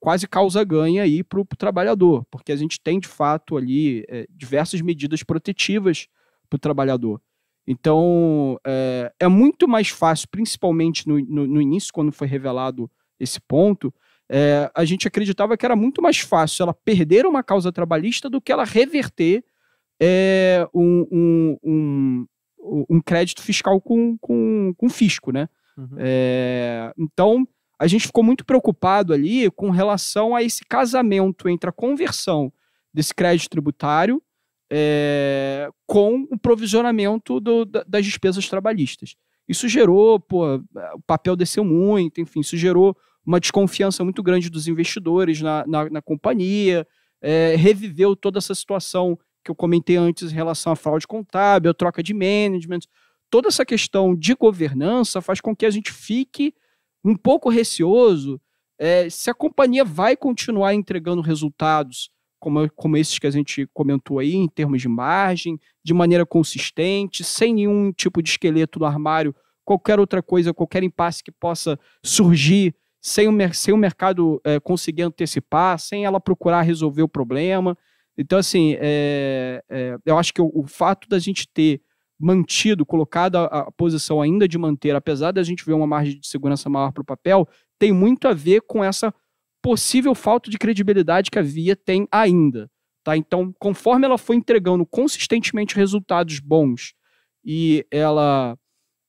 quase causa ganha aí para o trabalhador, porque a gente tem, de fato, ali diversas medidas protetivas para o trabalhador. Então, é muito mais fácil, principalmente no início, quando foi revelado esse ponto, a gente acreditava que era muito mais fácil ela perder uma causa trabalhista do que ela reverter um crédito fiscal com fisco, né? Uhum. Então, a gente ficou muito preocupado ali com relação a esse casamento entre a conversão desse crédito tributário com o provisionamento das despesas trabalhistas. Isso gerou, o papel desceu muito, enfim, isso gerou uma desconfiança muito grande dos investidores na companhia, reviveu toda essa situação que eu comentei antes em relação à fraude contábil, à troca de management. Toda essa questão de governança faz com que a gente fique um pouco receoso se a companhia vai continuar entregando resultados como esses que a gente comentou aí, em termos de margem, de maneira consistente, sem nenhum tipo de esqueleto no armário, qualquer outra coisa, qualquer impasse que possa surgir, sem o mercado conseguir antecipar, sem ela procurar resolver o problema. Então, assim, eu acho que o fato da gente ter mantido, colocado a posição ainda de manter, apesar da gente ver uma margem de segurança maior para o papel, tem muito a ver com essa possível falta de credibilidade que a Via tem ainda. Tá? Então, conforme ela foi entregando consistentemente resultados bons e ela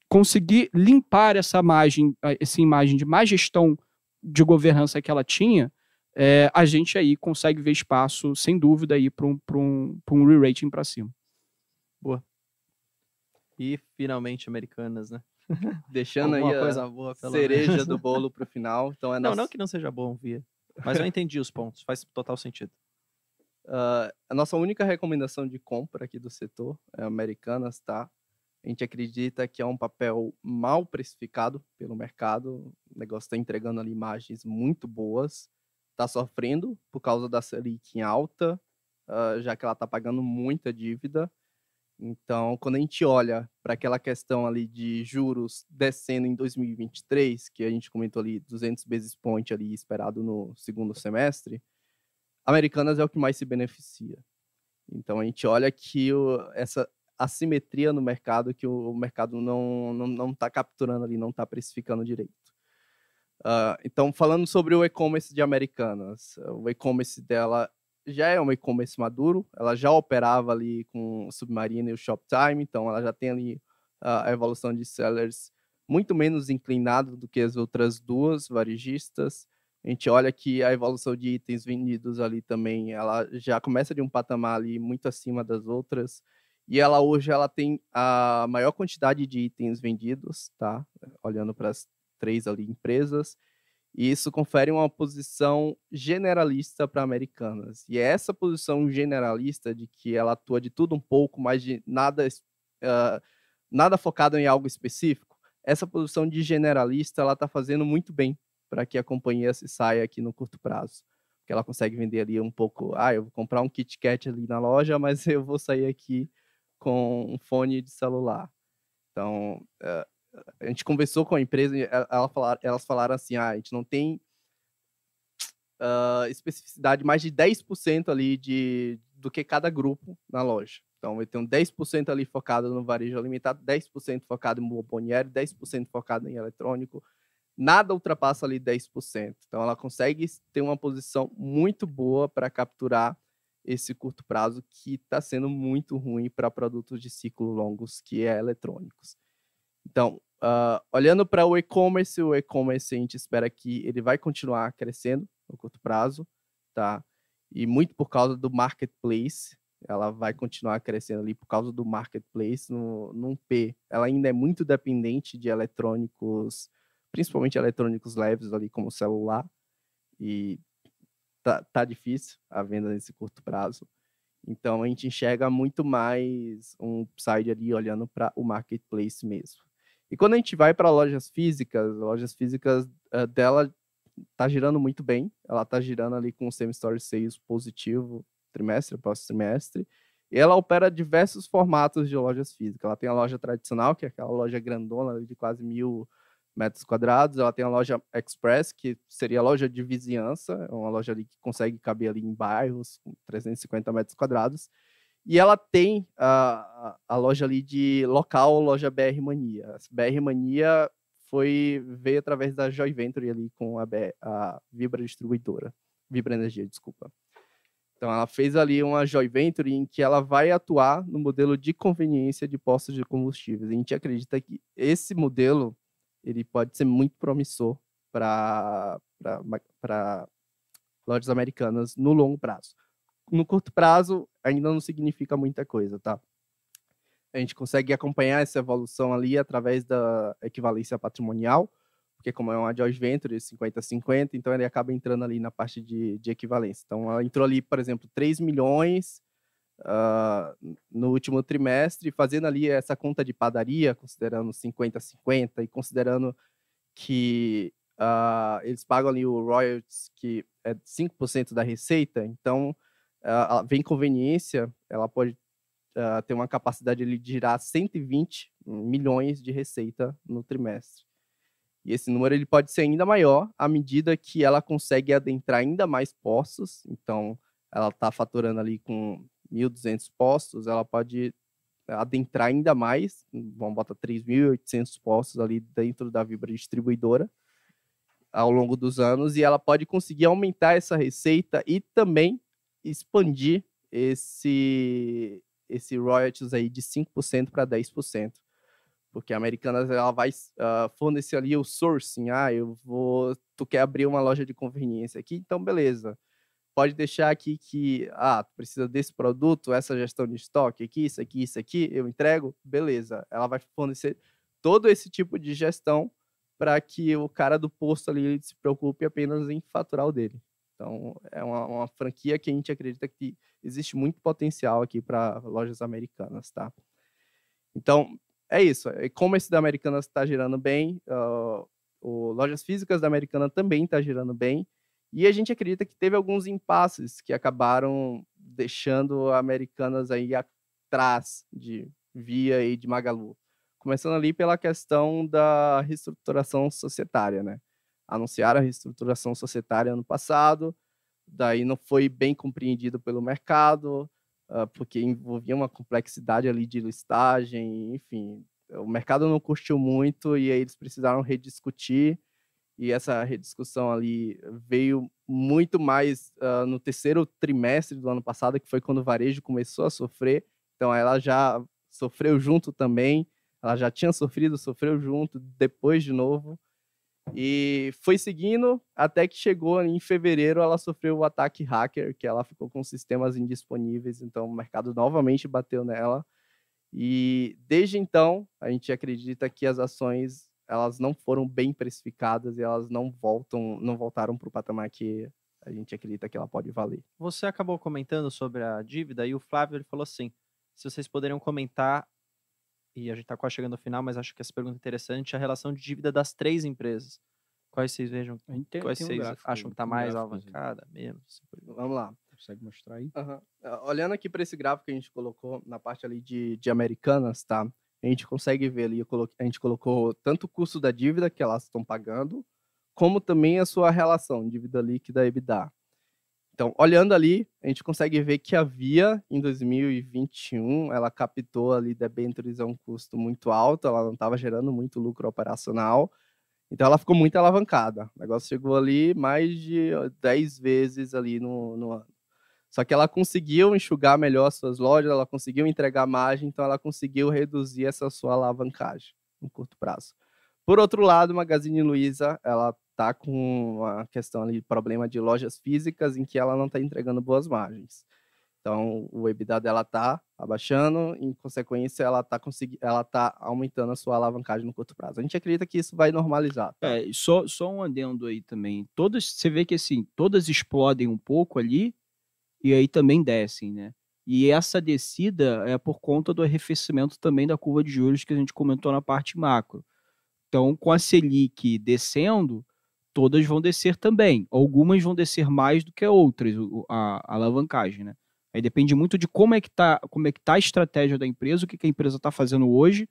conseguir limpar essa imagem de má gestão de governança que ela tinha, a gente aí consegue ver espaço, sem dúvida, para um re-rating para cima. Boa. E, finalmente, Americanas, né? Deixando aí a coisa boa, cereja do bolo para o final. Então é não que não seja bom, Via. Mas eu entendi os pontos, faz total sentido. A nossa única recomendação de compra aqui do setor é Americanas, tá? A gente acredita que é um papel mal precificado pelo mercado. O negócio está entregando ali imagens muito boas. Está sofrendo por causa da Selic em alta, já que ela está pagando muita dívida. Então, quando a gente olha para aquela questão ali de juros descendo em 2023, que a gente comentou ali 200 basis points ali esperado no segundo semestre, Americanas é o que mais se beneficia. Então, a gente olha que essa assimetria no mercado, que o mercado não está capturando ali, não está precificando direito. Então, falando sobre o e-commerce de Americanas, o e-commerce dela já é um e-commerce maduro, ela já operava ali com o Submarino e o Shoptime, então ela já tem ali a evolução de sellers muito menos inclinada do que as outras duas varejistas. A gente olha que a evolução de itens vendidos ali também, ela já começa de um patamar ali muito acima das outras, e ela hoje ela tem a maior quantidade de itens vendidos, tá? Olhando para as 3 ali empresas, e isso confere uma posição generalista para Americanas. E é essa posição generalista de que ela atua de tudo um pouco, mas de nada focado em algo específico, essa posição de generalista ela está fazendo muito bem para que a companhia se saia aqui no curto prazo. Porque ela consegue vender ali um pouco, eu vou comprar um Kit Kat ali na loja, mas eu vou sair aqui com um fone de celular. Então, a gente conversou com a empresa e elas falaram assim, a gente não tem especificidade mais de 10% ali do que cada grupo na loja. Então, eu tenho 10% ali focado no varejo alimentado, 10% focado em bomboniere, 10% focado em eletrônico. Nada ultrapassa ali 10%. Então, ela consegue ter uma posição muito boa para capturar esse curto prazo que está sendo muito ruim para produtos de ciclo longos, que é eletrônicos. Então, olhando para o e-commerce a gente espera que ele vai continuar crescendo no curto prazo, tá? E muito por causa do marketplace, ela vai continuar crescendo ali por causa do marketplace no 1P. Ela ainda é muito dependente de eletrônicos, principalmente eletrônicos leves ali como celular, e tá difícil a venda nesse curto prazo. Então, a gente enxerga muito mais um upside ali olhando para o marketplace mesmo. E quando a gente vai para lojas físicas dela está girando muito bem. Ela está girando ali com o same-store sales positivo trimestre após trimestre. E ela opera diversos formatos de lojas físicas. Ela tem a loja tradicional, que é aquela loja grandona de quase 1.000 metros quadrados. Ela tem a loja express, que seria a loja de vizinhança. É uma loja ali que consegue caber ali em bairros, com 350 metros quadrados. E ela tem a loja ali de local, loja BR Mania. A BR Mania veio através da Joy Venture ali com a Vibra Distribuidora. Vibra Energia, desculpa. Então, ela fez ali uma Joy Venture em que ela vai atuar no modelo de conveniência de postos de combustíveis. A gente acredita que esse modelo ele pode ser muito promissor para lojas americanas no longo prazo. No curto prazo, ainda não significa muita coisa, tá? A gente consegue acompanhar essa evolução ali através da equivalência patrimonial, porque como é uma joint venture, 50-50, então ele acaba entrando ali na parte de equivalência. Então, ela entrou ali, por exemplo, 3 milhões no último trimestre, fazendo ali essa conta de padaria, considerando 50-50 e considerando que eles pagam ali o royalties, que é 5% da receita, então... vem conveniência, ela pode ter uma capacidade de girar 120 milhões de receita no trimestre. E esse número ele pode ser ainda maior à medida que ela consegue adentrar ainda mais postos. Então, ela está faturando ali com 1.200 postos, ela pode adentrar ainda mais, vamos botar 3.800 postos ali dentro da Vibra Distribuidora ao longo dos anos, e ela pode conseguir aumentar essa receita e também expandir esse royalties aí de 5% para 10%, porque a Americanas ela vai fornecer ali o sourcing. Tu quer abrir uma loja de conveniência aqui, então beleza, pode deixar aqui que tu precisa desse produto, essa gestão de estoque aqui, isso aqui, eu entrego, beleza. Ela vai fornecer todo esse tipo de gestão para que o cara do posto ali ele se preocupe apenas em faturar o dele. Então, é uma franquia que a gente acredita que existe muito potencial aqui para lojas americanas, tá? Então, é isso. E-commerce da Americanas está girando bem. Lojas físicas da Americana também está girando bem. E a gente acredita que teve alguns impasses que acabaram deixando a Americanas aí atrás de Via e de Magalu. Começando ali pela questão da reestruturação societária, né? Anunciaram a reestruturação societária ano passado, daí não foi bem compreendido pelo mercado, porque envolvia uma complexidade ali de listagem, enfim. O mercado não curtiu muito e aí eles precisaram rediscutir, e essa rediscussão ali veio muito mais no terceiro trimestre do ano passado, que foi quando o varejo começou a sofrer. Então, ela já sofreu junto também, ela já tinha sofrido, sofreu junto, depois de novo. E foi seguindo até que chegou em fevereiro, ela sofreu o ataque hacker, que ela ficou com sistemas indisponíveis, então o mercado novamente bateu nela. E desde então, a gente acredita que as ações elas não foram bem precificadas e elas não voltaram para o patamar que a gente acredita que ela pode valer. Você acabou comentando sobre a dívida e o Flávio ele falou assim, se vocês poderiam comentar, e a gente está quase chegando ao final, mas acho que essa pergunta é interessante, a relação de dívida das três empresas. Quais vocês vejam? Quais vocês acham que está mais alavancada, menos? Vamos lá. Consegue mostrar aí? Uhum. Olhando aqui para esse gráfico que a gente colocou na parte ali de Americanas, tá? A gente consegue ver ali, a gente colocou tanto o custo da dívida que elas estão pagando, como também a sua relação, dívida líquida e EBITDA. Então, olhando ali, a gente consegue ver que a Via, em 2021, ela captou ali debêntures a um custo muito alto, ela não estava gerando muito lucro operacional, então ela ficou muito alavancada. O negócio chegou ali mais de 10 vezes ali no ano. Só que ela conseguiu enxugar melhor as suas lojas, ela conseguiu entregar margem, então ela conseguiu reduzir essa sua alavancagem no curto prazo. Por outro lado, Magazine Luiza, ela está com uma questão ali, problema de lojas físicas, em que ela não está entregando boas margens. Então, o EBITDA dela está abaixando, em consequência, ela está aumentando a sua alavancagem no curto prazo. A gente acredita que isso vai normalizar. Tá? É, só um adendo aí também. Todas, você vê que assim, todas explodem um pouco ali e aí também descem, né? E essa descida é por conta do arrefecimento também da curva de juros que a gente comentou na parte macro. Então, com a Selic descendo, todas vão descer também. Algumas vão descer mais do que outras, a alavancagem, né? Aí depende muito de como é que tá a estratégia da empresa, o que a empresa está fazendo hoje,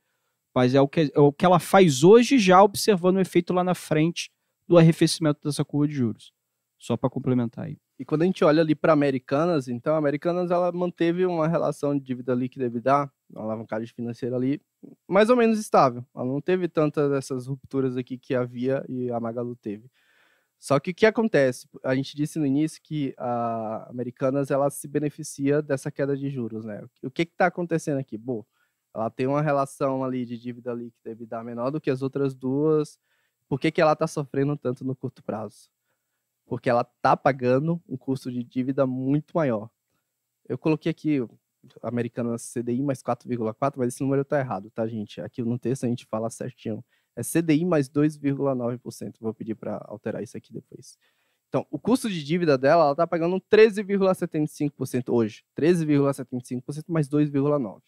mas é o que ela faz hoje já observando o efeito lá na frente do arrefecimento dessa curva de juros. Só para complementar aí. E quando a gente olha ali para Americanas, então a Americanas ela manteve uma relação de dívida líquida e EBITDA, uma alavancagem financeira ali, mais ou menos estável. Ela não teve tantas dessas rupturas aqui que a Via e a Magalu teve. Só que o que acontece? A gente disse no início que a Americanas ela se beneficia dessa queda de juros, né? O que está acontecendo aqui? Bom, ela tem uma relação ali de dívida líquida e EBITDA menor do que as outras duas. Por que ela está sofrendo tanto no curto prazo? Porque ela está pagando um custo de dívida muito maior. Eu coloquei aqui Americanas CDI mais 4,4, mas esse número está errado, tá, gente? Aqui no texto a gente fala certinho. É CDI mais 2,9%. Vou pedir para alterar isso aqui depois. Então, o custo de dívida dela, ela está pagando 13,75% hoje. 13,75% mais 2,9%.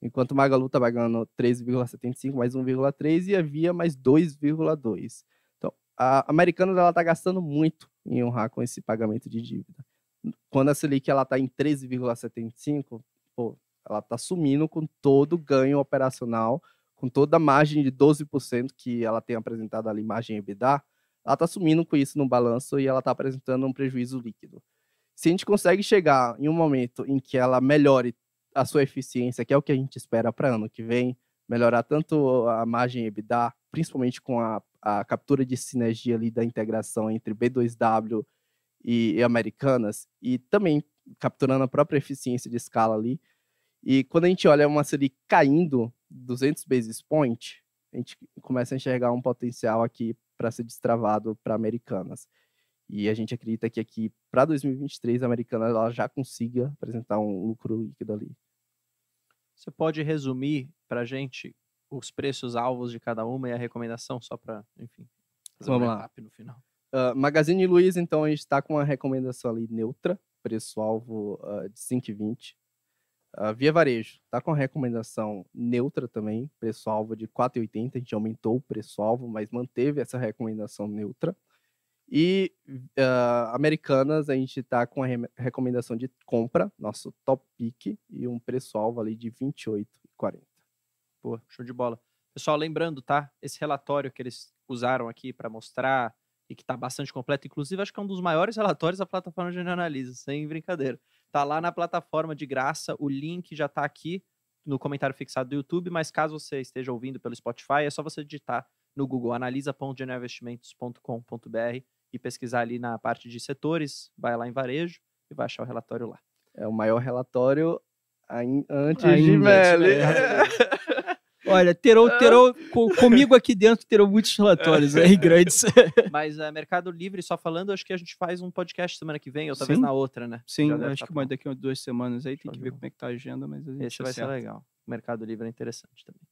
Enquanto Magalu está pagando 13,75% mais 1,3% e a Via mais 2,2%. Então, a Americanas está gastando muito em honrar com esse pagamento de dívida. Quando a Selic está em 13,75%, ela está sumindo com todo o ganho operacional, com toda a margem de 12% que ela tem apresentado ali, margem EBITDA, ela está sumindo com isso no balanço e ela está apresentando um prejuízo líquido. Se a gente consegue chegar em um momento em que ela melhore a sua eficiência, que é o que a gente espera para ano que vem, melhorar tanto a margem EBITDA, principalmente com a captura de sinergia ali da integração entre B2W e Americanas, e também capturando a própria eficiência de escala ali. E quando a gente olha uma Selic caindo 200 basis points, a gente começa a enxergar um potencial aqui para ser destravado para Americanas. E a gente acredita que aqui, para 2023, a Americanas ela já consiga apresentar um lucro líquido ali. Você pode resumir para a gente os preços alvos de cada uma e a recomendação, só para, enfim, fazer um recap no final. Magazine Luiza, então, a gente está com uma recomendação ali neutra, preço-alvo de 5,20. Via Varejo está com recomendação neutra também, preço-alvo de 4,80, a gente aumentou o preço-alvo, mas manteve essa recomendação neutra. E Americanas, a gente está com a recomendação de compra, nosso top pick, e um preço-alvo ali de 28,40. Pô, show de bola. Pessoal, lembrando, tá? Esse relatório que eles usaram aqui para mostrar e que está bastante completo, inclusive acho que é um dos maiores relatórios da plataforma Genial Analisa, sem brincadeira. Tá lá na plataforma de graça, o link já tá aqui no comentário fixado do YouTube, mas caso você esteja ouvindo pelo Spotify, é só você digitar no Google analisa.genialinvestimentos.com.br e pesquisar ali na parte de setores, vai lá em varejo e vai achar o relatório lá. É o maior relatório antes de Meli. Olha, terão comigo aqui dentro, terão muitos relatórios aí grandes. Mas Mercado Livre, só falando, acho que a gente faz um podcast semana que vem, ou talvez na outra, né? Sim, acho que daqui a 2 semanas aí, tem que ver como é que tá a agenda, mas a gente esse vai ser legal. O Mercado Livre é interessante também.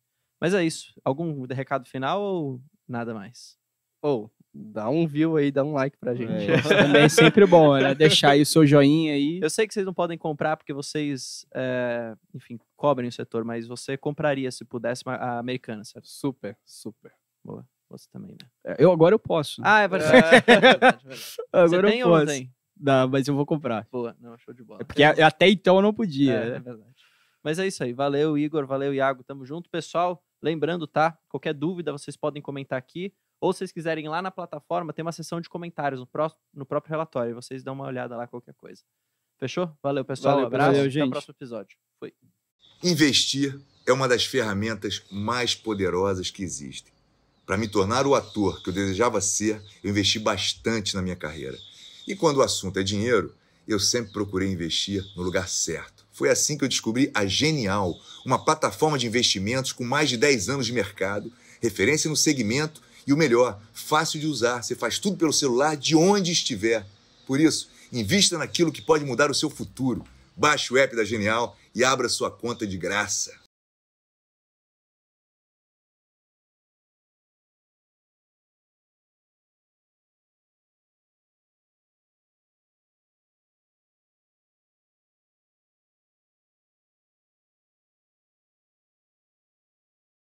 Mas é isso. Algum recado final ou nada mais? Ou dá um view aí, dá um like pra gente. É, também é sempre bom, né? Deixar aí o seu joinha aí. Eu sei que vocês não podem comprar porque vocês, enfim, cobrem o setor, mas você compraria se pudesse a Americana, certo? Super, super. Boa. Você também, né? Agora eu posso. Ah, é verdade. É verdade. Agora você tem eu ou posso. Não tem? Não, mas eu vou comprar. Boa, não, show de bola. É porque até então eu não podia. É verdade. Mas é isso aí. Valeu, Igor. Valeu, Iago. Tamo junto, pessoal. Lembrando, tá? Qualquer dúvida, vocês podem comentar aqui. Ou se vocês quiserem ir lá na plataforma, tem uma seção de comentários no próprio relatório. Vocês dão uma olhada lá, qualquer coisa. Fechou? Valeu, pessoal. Valeu, um abraço. Valeu, gente. Até o próximo episódio. Fui. Investir é uma das ferramentas mais poderosas que existem. Para me tornar o ator que eu desejava ser, eu investi bastante na minha carreira. E quando o assunto é dinheiro, eu sempre procurei investir no lugar certo. Foi assim que eu descobri a Genial, uma plataforma de investimentos com mais de 10 anos de mercado, referência no segmento. E o melhor, fácil de usar, você faz tudo pelo celular de onde estiver. Por isso, invista naquilo que pode mudar o seu futuro. Baixe o app da Genial e abra sua conta de graça.